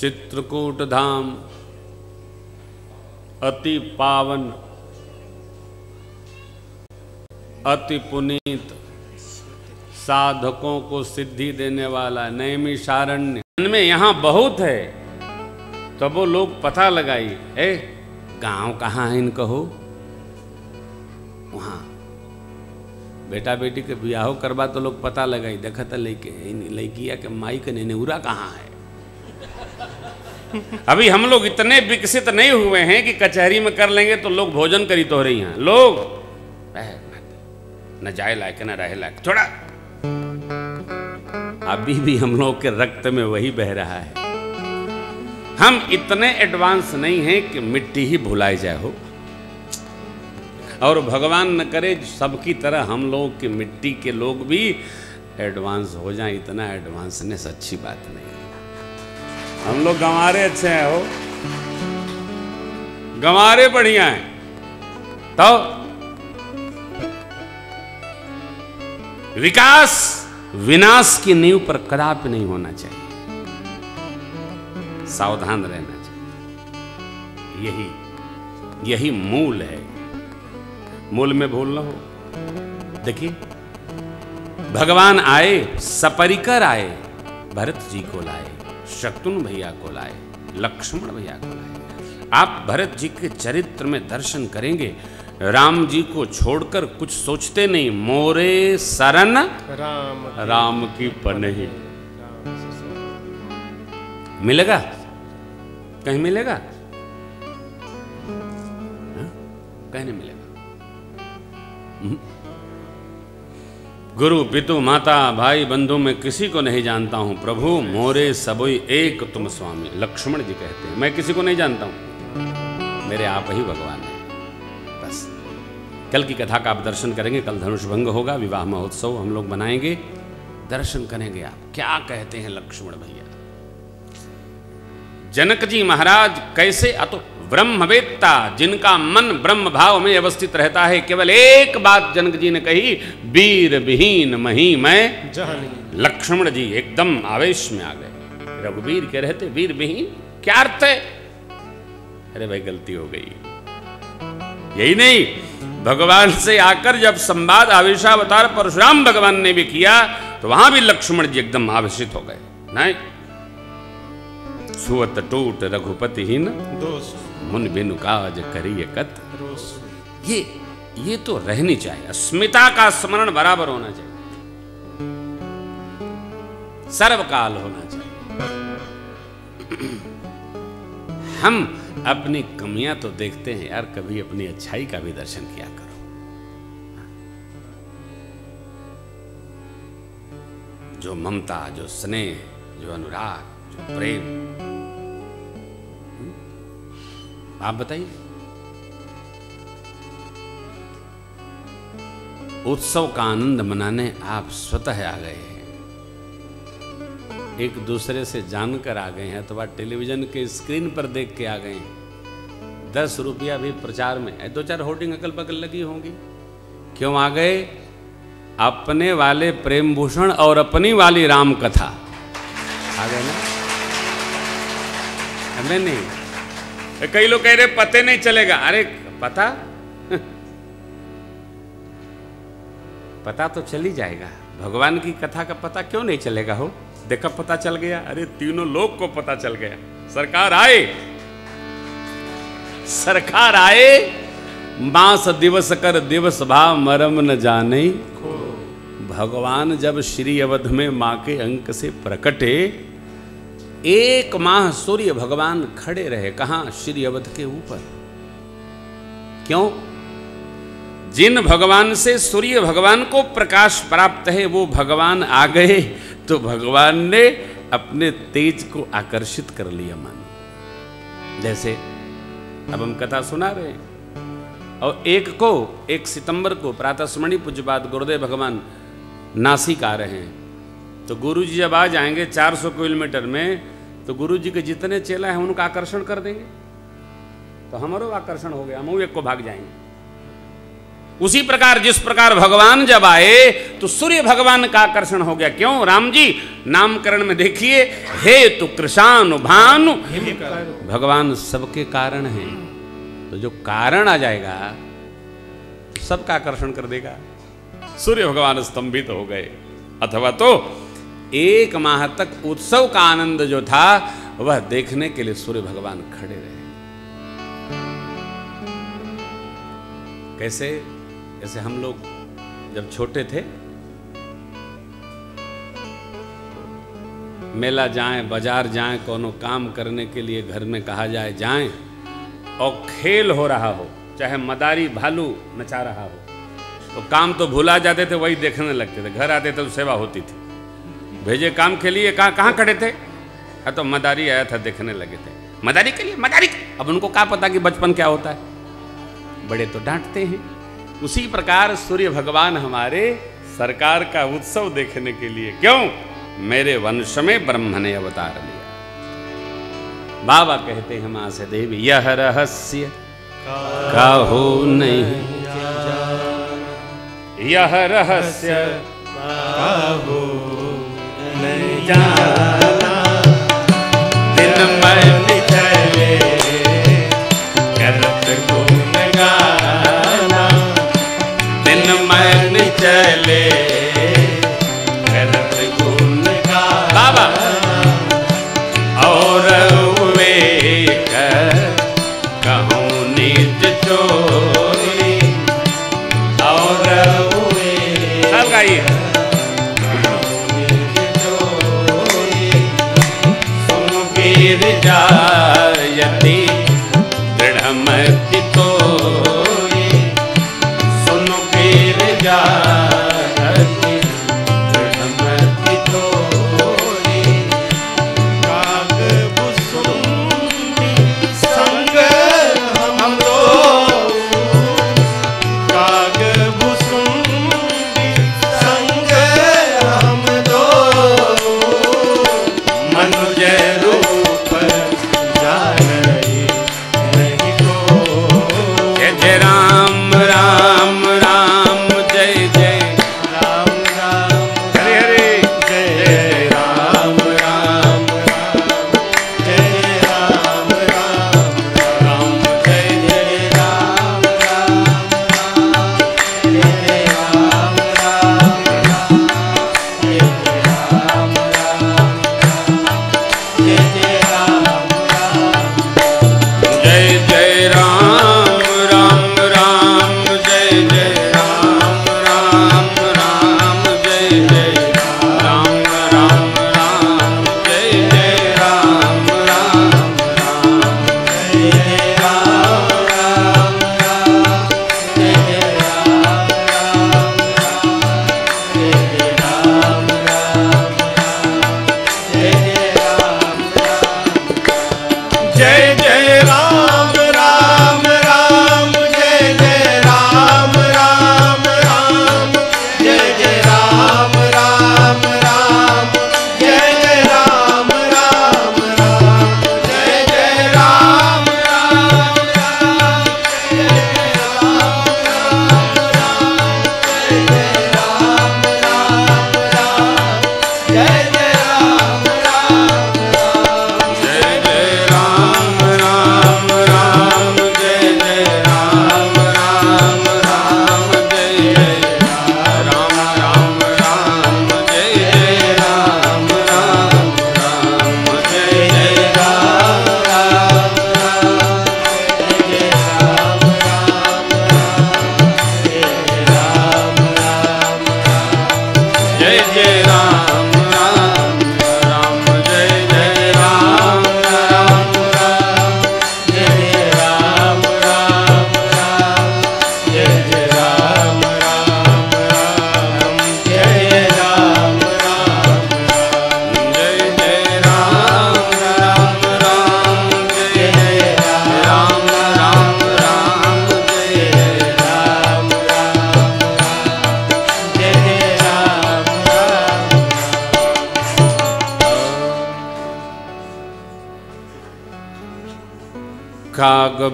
चित्रकूट धाम, अति पावन, अति पुनीत, साधकों को सिद्धि देने वाला नैमिषारण्य में यहाँ बहुत है। तो वो लोग पता लगाई, ए गांव कहाँ है इनका हो, वहाँ बेटा बेटी के ब्याह करवा तो लोग पता लगाई, देखा था लड़के लड़किया के माई के नेनेउरा कहाँ है। अभी हम लोग इतने विकसित नहीं हुए हैं कि कचहरी में कर लेंगे तो लोग भोजन करी तो रही हैं, लोग न जाए लायक न रहे लायक, थोड़ा अभी भी हम लोग के रक्त में वही बह रहा है। हम इतने एडवांस नहीं हैं कि मिट्टी ही भुलाई जाए हो, और भगवान न करे सबकी तरह हम लोग की मिट्टी के लोग भी एडवांस हो जाएं। इतना एडवांसनेस अच्छी बात नहीं है। हम लोग गंवारे अच्छे हैं हो, गंवारे बढ़िया हैं। तो विकास विनाश की नींव पर कदापि नहीं होना चाहिए, सावधान रहना चाहिए। यही मूल है, मूल में भूल ना हो। देखिए भगवान आए, सपरिकर आए, भरत जी को लाए, शक्तुन भैया को लाए, लक्ष्मण भैया को लाए। आप भरत जी के चरित्र में दर्शन करेंगे, राम जी को छोड़कर कुछ सोचते नहीं। मोरे शरण राम की पनहि मिलेगा, कहीं मिलेगा, कहीं नहीं मिलेगा। गुरु पितु माता भाई बंधु मैं किसी को नहीं जानता हूं, प्रभु मोरे सबोई एक तुम स्वामी, लक्ष्मण जी कहते हैं। मैं किसी को नहीं जानता हूं, मेरे आप ही भगवान हैं। बस कल की कथा का आप दर्शन करेंगे, कल धनुष भंग होगा, विवाह महोत्सव हम लोग बनाएंगे, दर्शन करेंगे आप क्या कहते हैं लक्ष्मण भैया। जनक जी महाराज कैसे अतो ब्रह्मवेत्ता, जिनका मन ब्रह्म भाव में अवस्थित रहता है। केवल एक बात जनक जी ने कही, वीर विहीन मही मैं जानी। लक्ष्मण जी एकदम आवेश में आ गए, रघुवीर के रहते वीर विहीन क्या अर्थ है। अरे भाई गलती हो गई। यही नहीं, भगवान से आकर जब संवाद आवेशावतार परशुराम भगवान ने भी किया तो वहां भी लक्ष्मण जी एकदम आवेशित हो गए। नहीं सुवत टूट रघुपति हीन दोष मुन बिनु काज करिए कत। ये तो रहनी चाहिए, अस्मिता का स्मरण बराबर होना चाहिए, सर्वकाल होना चाहिए। हम अपनी कमियां तो देखते हैं यार, कभी अपनी अच्छाई का भी दर्शन किया करो। जो ममता, जो स्नेह, जो अनुराग, जो प्रेम, आप बताइए। उत्सव का आनंद मनाने आप स्वतः आ गए हैं, एक दूसरे से जानकर आ गए हैं, अथवा टेलीविजन के स्क्रीन पर देख के आ गए हैं। 10 रुपया भी प्रचार में, दो चार होर्डिंग अगल बगल लगी होंगी, क्यों आ गए? अपने वाले प्रेम भूषण और अपनी वाली राम कथा आ गए ना। हमें नहीं, कई लोग कह रहे पते नहीं चलेगा, अरे पता पता तो चल ही जाएगा। भगवान की कथा का पता क्यों नहीं चलेगा हो? देखा पता चल गया, अरे तीनों लोग को पता चल गया। सरकार आए मास दिवस कर दिवस भाव मरम न जाने को। भगवान जब श्री अवध में मां के अंक से प्रकटे, 1 माह सूर्य भगवान खड़े रहे, कहां? श्री अवध के ऊपर। क्यों? जिन भगवान से सूर्य भगवान को प्रकाश प्राप्त है वो भगवान आ गए, तो भगवान ने अपने तेज को आकर्षित कर लिया। मानो जैसे अब हम कथा सुना रहे हैं, और 1 सितंबर को प्रातः स्मरणीय पूज्यपाद गुरुदेव भगवान नासिक आ रहे हैं, तो गुरु जी जब आ जाएंगे 400 किलोमीटर में, तो गुरु जी के जितने चेला हैं उनका आकर्षण कर देंगे, तो हमारो आकर्षण हो गया, हम एक को भाग जाएंगे। उसी प्रकार जिस प्रकार भगवान जब आए तो सूर्य भगवान का आकर्षण हो गया। क्यों? राम जी नामकरण में देखिए, हे तो कृषानु भानु, भगवान सबके कारण है, तो जो कारण आ जाएगा सबका आकर्षण कर देगा। सूर्य भगवान स्तंभित हो गए, अथवा तो एक माह तक उत्सव का आनंद जो था वह देखने के लिए सूर्य भगवान खड़े रहे। कैसे? जैसे हम लोग जब छोटे थे, मेला जाएं, बाजार जाएं, कोनो काम करने के लिए घर में कहा जाए जाएं और खेल हो रहा हो, चाहे मदारी भालू नचा रहा हो, तो काम तो भुला जाते थे, वही देखने लगते थे। घर आते थे तो सेवा होती थी, भेजे काम के लिए, कहाँ खड़े थे? हाँ, तो मदारी आया था, देखने लगे थे मदारी के लिए, मदारी के। अब उनको क्या पता कि बचपन क्या होता है, बड़े तो डांटते हैं। उसी प्रकार सूर्य भगवान हमारे सरकार का उत्सव देखने के लिए, क्यों? मेरे वंश में ब्रह्म ने अवतार लिया। बाबा कहते हैं मां से देवी, यह रहस्य काहू नहीं जाने, यह रहस्य काहू नहीं जाना। दिन में निकले करत गुण गाना, दिन में निकले करत गुण गाना। बाबा और वे कहूँ निज चोरी, और वे सब गाइए जायति दृढ़मति कोई, सुन गिर जायति दृढ़मति कोई। काग कुसुमी संग हमरो, काग कुसुमी संग हम दो, मनुजय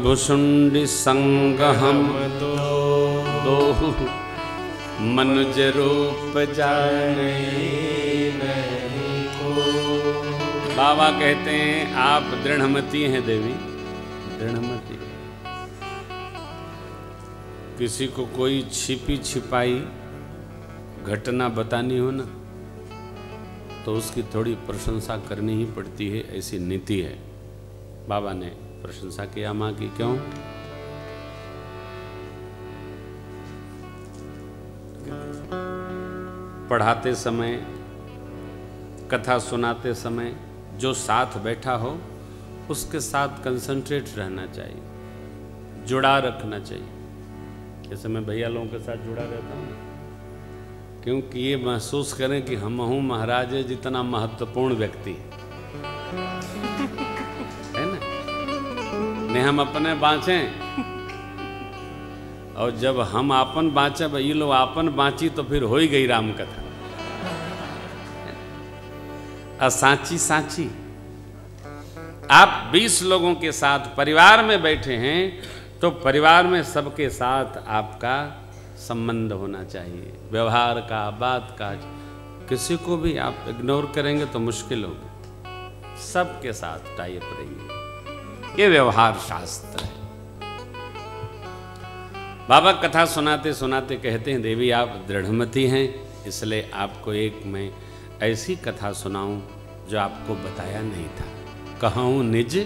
भुसुंडी संग हम दो, मनुज रूप जाने नहीं को। बाबा कहते हैं आप दृढ़मती हैं देवी, दृढ़मती। किसी को कोई छिपी छिपाई घटना बतानी हो ना, तो उसकी थोड़ी प्रशंसा करनी ही पड़ती है, ऐसी नीति है। बाबा ने प्रशंसा किया माँ की, क्यों? पढ़ाते समय, कथा सुनाते समय जो साथ बैठा हो उसके साथ कंसंट्रेट रहना चाहिए, जुड़ा रखना चाहिए। जैसे मैं भैया लोगों के साथ जुड़ा रहता हूँ, क्योंकि ये महसूस करें कि हम हूँ महाराज है जितना महत्वपूर्ण व्यक्ति है ना, ने हम अपने बाँचें। और जब हम आपन बाँचे, भाई ये लोग आपन बाँची तो फिर हो ही गई राम कथा। असाची साची आप 20 लोगों के साथ परिवार में बैठे हैं तो परिवार में सबके साथ आपका संबंध होना चाहिए, व्यवहार का, बात का। किसी को भी आप इग्नोर करेंगे तो मुश्किल होगा, सबके साथ टाई अप रहेंगे। ये व्यवहार शास्त्र है। बाबा कथा सुनाते सुनाते कहते हैं, देवी आप दृढ़मती हैं, इसलिए आपको एक मैं ऐसी कथा सुनाऊं जो आपको बताया नहीं था। कहूं निज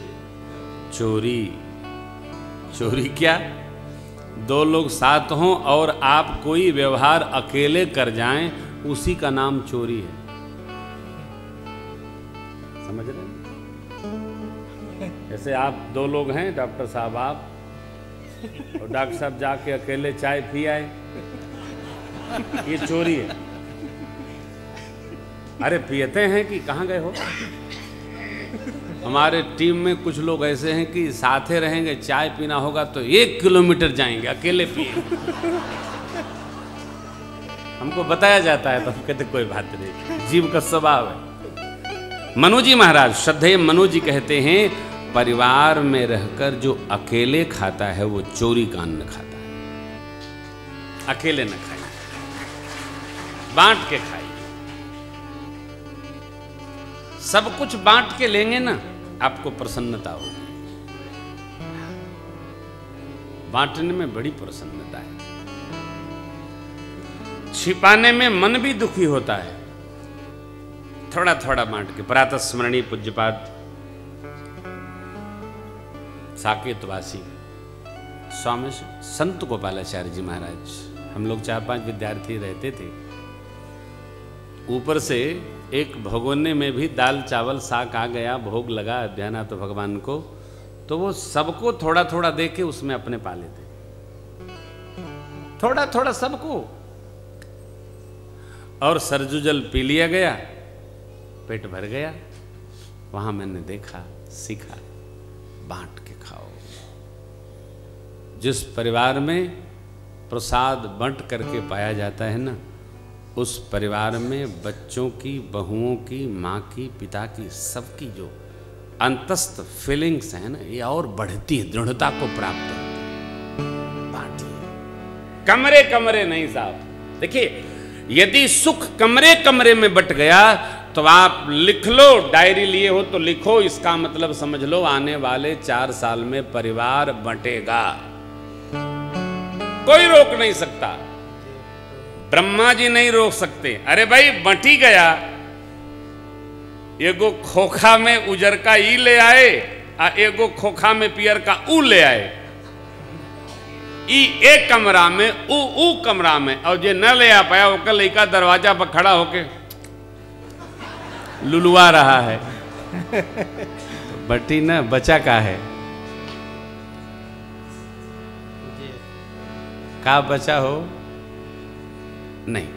चोरी। चोरी क्या? दो लोग साथ हों और आप कोई व्यवहार अकेले कर जाएं, उसी का नाम चोरी है। समझ रहे हैं? जैसे आप दो लोग हैं, डॉक्टर साहब आप, और डॉक्टर साहब जाके अकेले चाय पी आए, ये चोरी है। अरे पीते हैं कि कहाँ गए हो? हमारे टीम में कुछ लोग ऐसे हैं कि साथे रहेंगे, चाय पीना होगा तो 1 किलोमीटर जाएंगे, अकेले पिएंगे। हमको बताया जाता है तो हम कहते कोई बात नहीं, जीव का स्वभाव है। मनु जी महाराज, श्रद्धेय मनु जी कहते हैं, परिवार में रहकर जो अकेले खाता है वो चोरी का अन्न खाता है। अकेले न खाइए, बांट के खाइए। सब कुछ बांट के लेंगे ना, आपको प्रसन्नता होगी। बांटने में बड़ी प्रसन्नता है। छिपाने में मन भी दुखी होता है। थोड़ा थोड़ा बांट के। प्रातः स्मरणीय पूज्यपाद साकेतवासी स्वामी संत गोपालाचार्य जी महाराज, हम लोग 4-5 विद्यार्थी रहते थे। ऊपर से एक भगोने में भी दाल चावल साग आ गया, भोग लगा ध्याना तो भगवान को, तो वो सबको थोड़ा थोड़ा दे के उसमें अपने पा लेते, थोड़ा थोड़ा सबको। और सरजुजल पी लिया गया, पेट भर गया। वहां मैंने देखा, सीखा, बांट के खाओ। जिस परिवार में प्रसाद बंट करके पाया जाता है ना, उस परिवार में बच्चों की, बहुओं की, माँ की, पिता की, सबकी जो अंतस्थ फीलिंग्स हैं ना, ये और बढ़ती है, दृढ़ता को प्राप्त होती। बांटिए, कमरे कमरे नहीं साहब। देखिए, यदि सुख कमरे कमरे में बट गया तो आप लिख लो, डायरी लिए हो तो लिखो, इसका मतलब समझ लो आने वाले 4 साल में परिवार बंटेगा, कोई रोक नहीं सकता, ब्रह्मा जी नहीं रोक सकते। अरे भाई बंटी गया, एगो खोखा में उजर का ई ले आए, आ एगो खोखा में पियर का ऊ ले आए। ई एक कमरा में, ऊ कमरा में, और जे न ले आ पाया ओकर लड़का दरवाजा पर खड़ा होके लुलुआ रहा है। बंटी ना बचा का है, का बचा हो नहीं।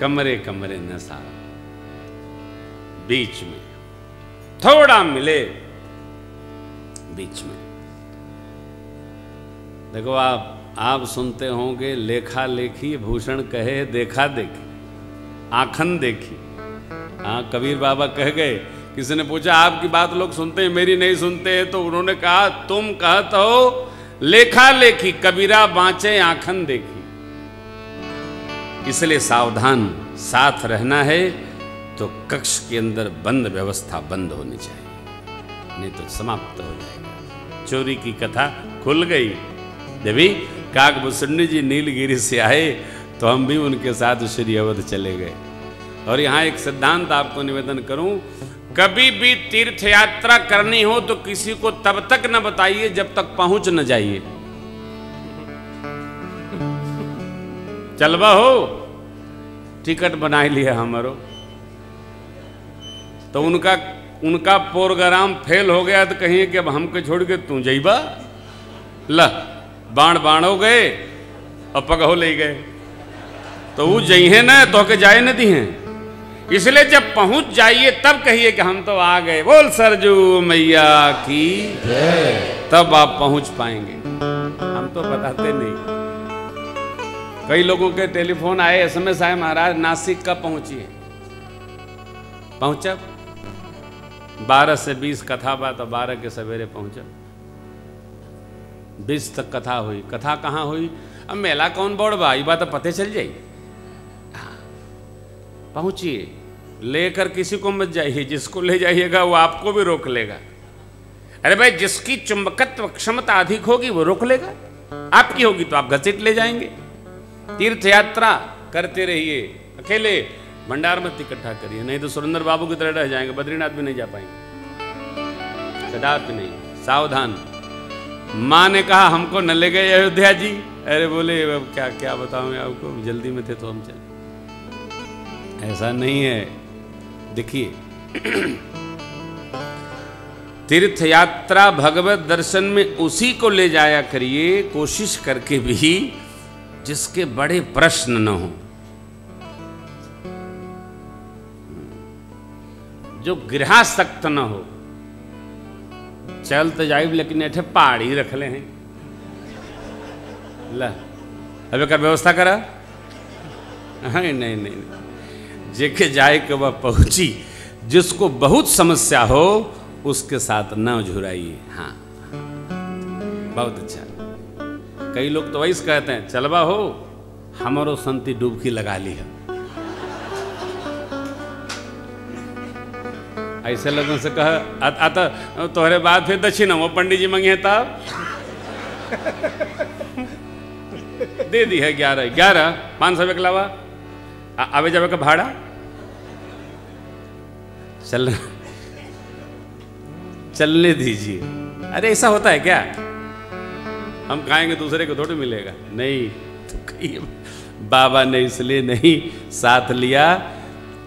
कमरे कमरे न सारा, बीच में थोड़ा मिले, बीच में। देखो आप सुनते होंगे, लेखा लेखी भूषण कहे देखा देखी आँखन देखी। हाँ, कबीर बाबा कह गए, किसी ने पूछा आपकी बात लोग सुनते हैं मेरी नहीं सुनते हैं, तो उन्होंने कहा तुम कहते हो लेखा लेखी, कबीरा बाँचे आँखन देखी। इसलिए सावधान, साथ रहना है तो कक्ष के अंदर बंद व्यवस्था बंद होनी चाहिए, नहीं तो समाप्त हो जाएगा। चोरी की कथा खुल गई। देवी काकभुसुंडी जी नीलगिरी से आए तो हम भी उनके साथ श्री अवध चले गए। और यहाँ एक सिद्धांत आपको निवेदन करूं, कभी भी तीर्थ यात्रा करनी हो तो किसी को तब तक न बताइए जब तक पहुंच न जाइए। चलवा हो टिकट बना लिया हमारो, तो उनका प्रोग्राम फेल हो गया तो कहिए कि अब हमको छोड़ के तू जइबा, ल बाण बाणो गए और पगहो ले गए, तो वो जइहे ना तो के जाए न दी हैं। इसलिए जब पहुंच जाइए तब कहिए कि हम तो आ गए, बोल सरजू मैया की, तब आप पहुंच पाएंगे। हम तो बताते नहीं। कई लोगों के टेलीफोन आए, एसएमएस आए, महाराज नासिक का पहुंचिए, पहुंचा 12 से 20 कथा बा तो 12 के सवेरे पहुंचा, 20 तक कथा हुई। कथा कहाँ हुई? अब मेला कौन बोर्ड बा, ये बात पते चल जाए। पहुंचिए, लेकर किसी को मत जाइए, जिसको ले जाइएगा वो आपको भी रोक लेगा। अरे भाई जिसकी चुंबकत्व क्षमता अधिक होगी वो रोक लेगा, आपकी होगी तो आप घसीट ले जाएंगे। तीर्थ यात्रा करते रहिए, अकेले भंडार मत इकट्ठा करिए, नहीं तो सुरेंद्र बाबू की तरह रह जाएंगे, बद्रीनाथ भी नहीं जा पाएंगे, कदापि नहीं। सावधान। माँ ने कहा हमको न ले गए अयोध्या जी, अरे बोले अब क्या क्या बताऊँ आपको, जल्दी में थे तो हम चले। ऐसा नहीं है। देखिए तीर्थ यात्रा भगवत दर्शन में उसी को ले जाया करिए, कोशिश करके भी जिसके बड़े प्रश्न न हो, जो गृहस्थ न हो। चल तो जाइब लेकिन ऐठे पहाड़ी रख ले हैं, ला अब एक व्यवस्था करा। नहीं, जेके जाए के वह पहुंची, जिसको बहुत समस्या हो उसके साथ ना झुराइए। हाँ बहुत अच्छा। कई लोग तो वैसे कहते हैं चलवा हो हमारो संति डुबकी लगा ली है, ऐसे लोगों से कहा आता तोहरे बात फिर दक्षिणा वो पंडित जी मंगे तब दे दी है 11 500 के अलावा आवे जावे का भाड़ा। चलने दीजिए। अरे ऐसा होता है क्या? हम खाएंगे दूसरे को थोड़ी मिलेगा। नहीं तो कहिए बाबा ने इसलिए नहीं साथ लिया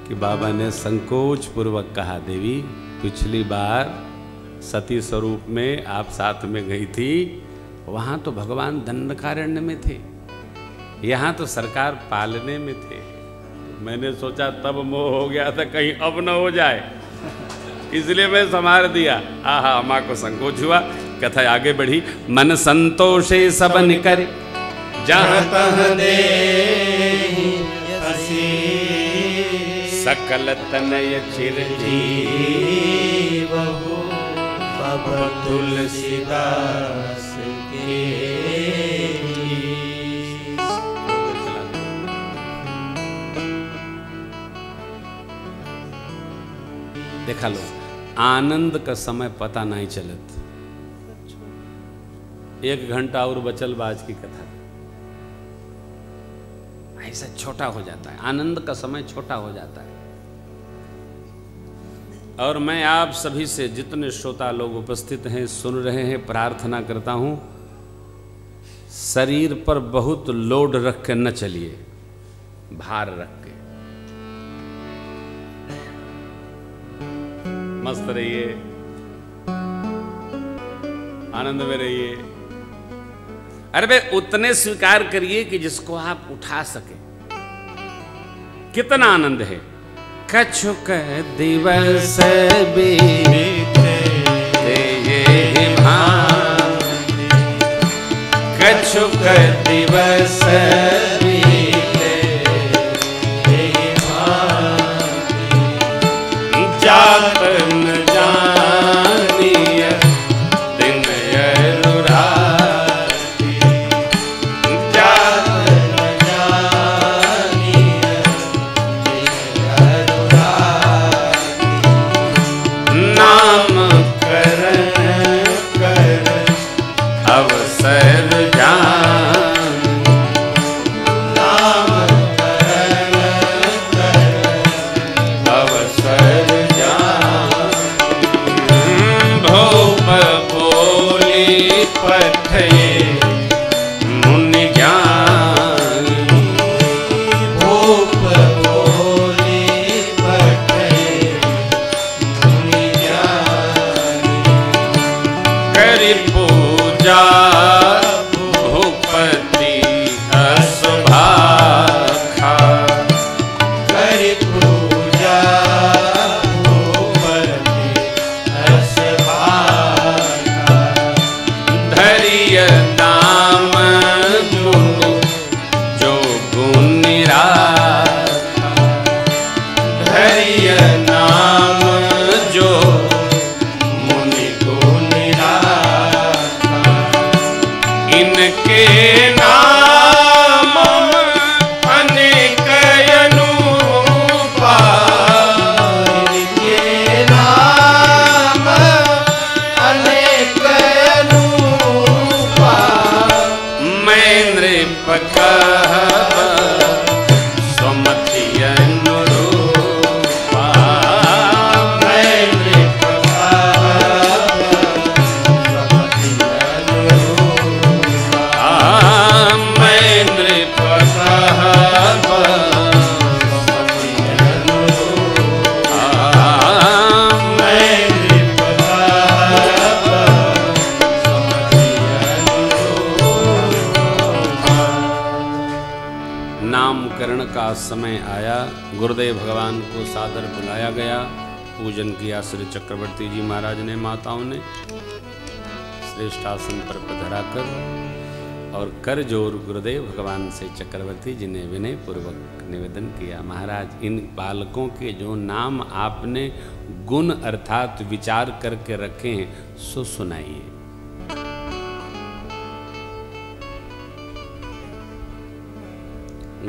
कि बाबा ने संकोच पूर्वक कहा, देवी पिछली बार सती स्वरूप में आप साथ में गई थी, वहाँ तो भगवान दंडकारण्य में थे, यहाँ तो सरकार पालने में थे, मैंने सोचा तब मोह हो गया था कहीं अब न हो जाए, इसलिए मैं संभार दिया। आहा माँ को संकोच हुआ। कथा आगे बढ़ी, मन संतोषे सब निकर जहाँ तहाँ दे सकल तनय चिरंजीव हो बाबा तुलसीदास के। देखा लो आनंद का समय पता नहीं चलत। 1 घंटा और बचल बाज की कथा। ऐसा छोटा हो जाता है, आनंद का समय छोटा हो जाता है। और मैं आप सभी से, जितने श्रोता लोग उपस्थित हैं सुन रहे हैं, प्रार्थना करता हूं शरीर पर बहुत लोड रख के न चलिए, भार रख के मस्त रहिए, आनंद में रहिए। अरे भाई उतने स्वीकार करिए कि जिसको आप उठा सके। कितना आनंद है। कछु कह दिवस मेरी पूजा गुरुदेव भगवान को सादर बुलाया गया। पूजन किया श्री चक्रवर्ती जी महाराज ने, माताओं ने श्रेष्ठ आसन पर पधरा कर और कर जोर गुरुदेव भगवान से चक्रवर्ती जी ने विनय पूर्वक निवेदन किया, महाराज इन बालकों के जो नाम आपने गुण अर्थात विचार करके रखे हैं सो सुनाइए।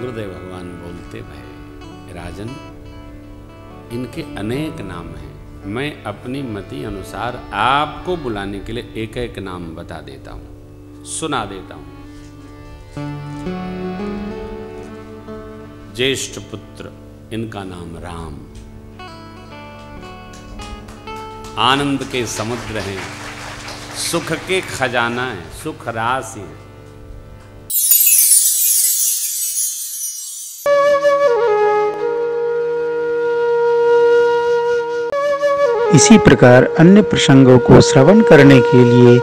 गुरुदेव भगवान बोलते, भाई राजन इनके अनेक नाम हैं, मैं अपनी मति अनुसार आपको बुलाने के लिए एक एक नाम बता देता हूं, सुना देता हूं। ज्येष्ठ पुत्र, इनका नाम राम। आनंद के समुद्र हैं, सुख के खजाना है, सुख रास है। इसी प्रकार अन्य प्रसंगों को श्रवण करने के लिए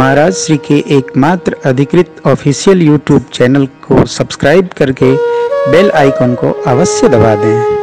महाराज श्री के एकमात्र अधिकृत ऑफिशियल यूट्यूब चैनल को सब्सक्राइब करके बेल आइकन को अवश्य दबा दें।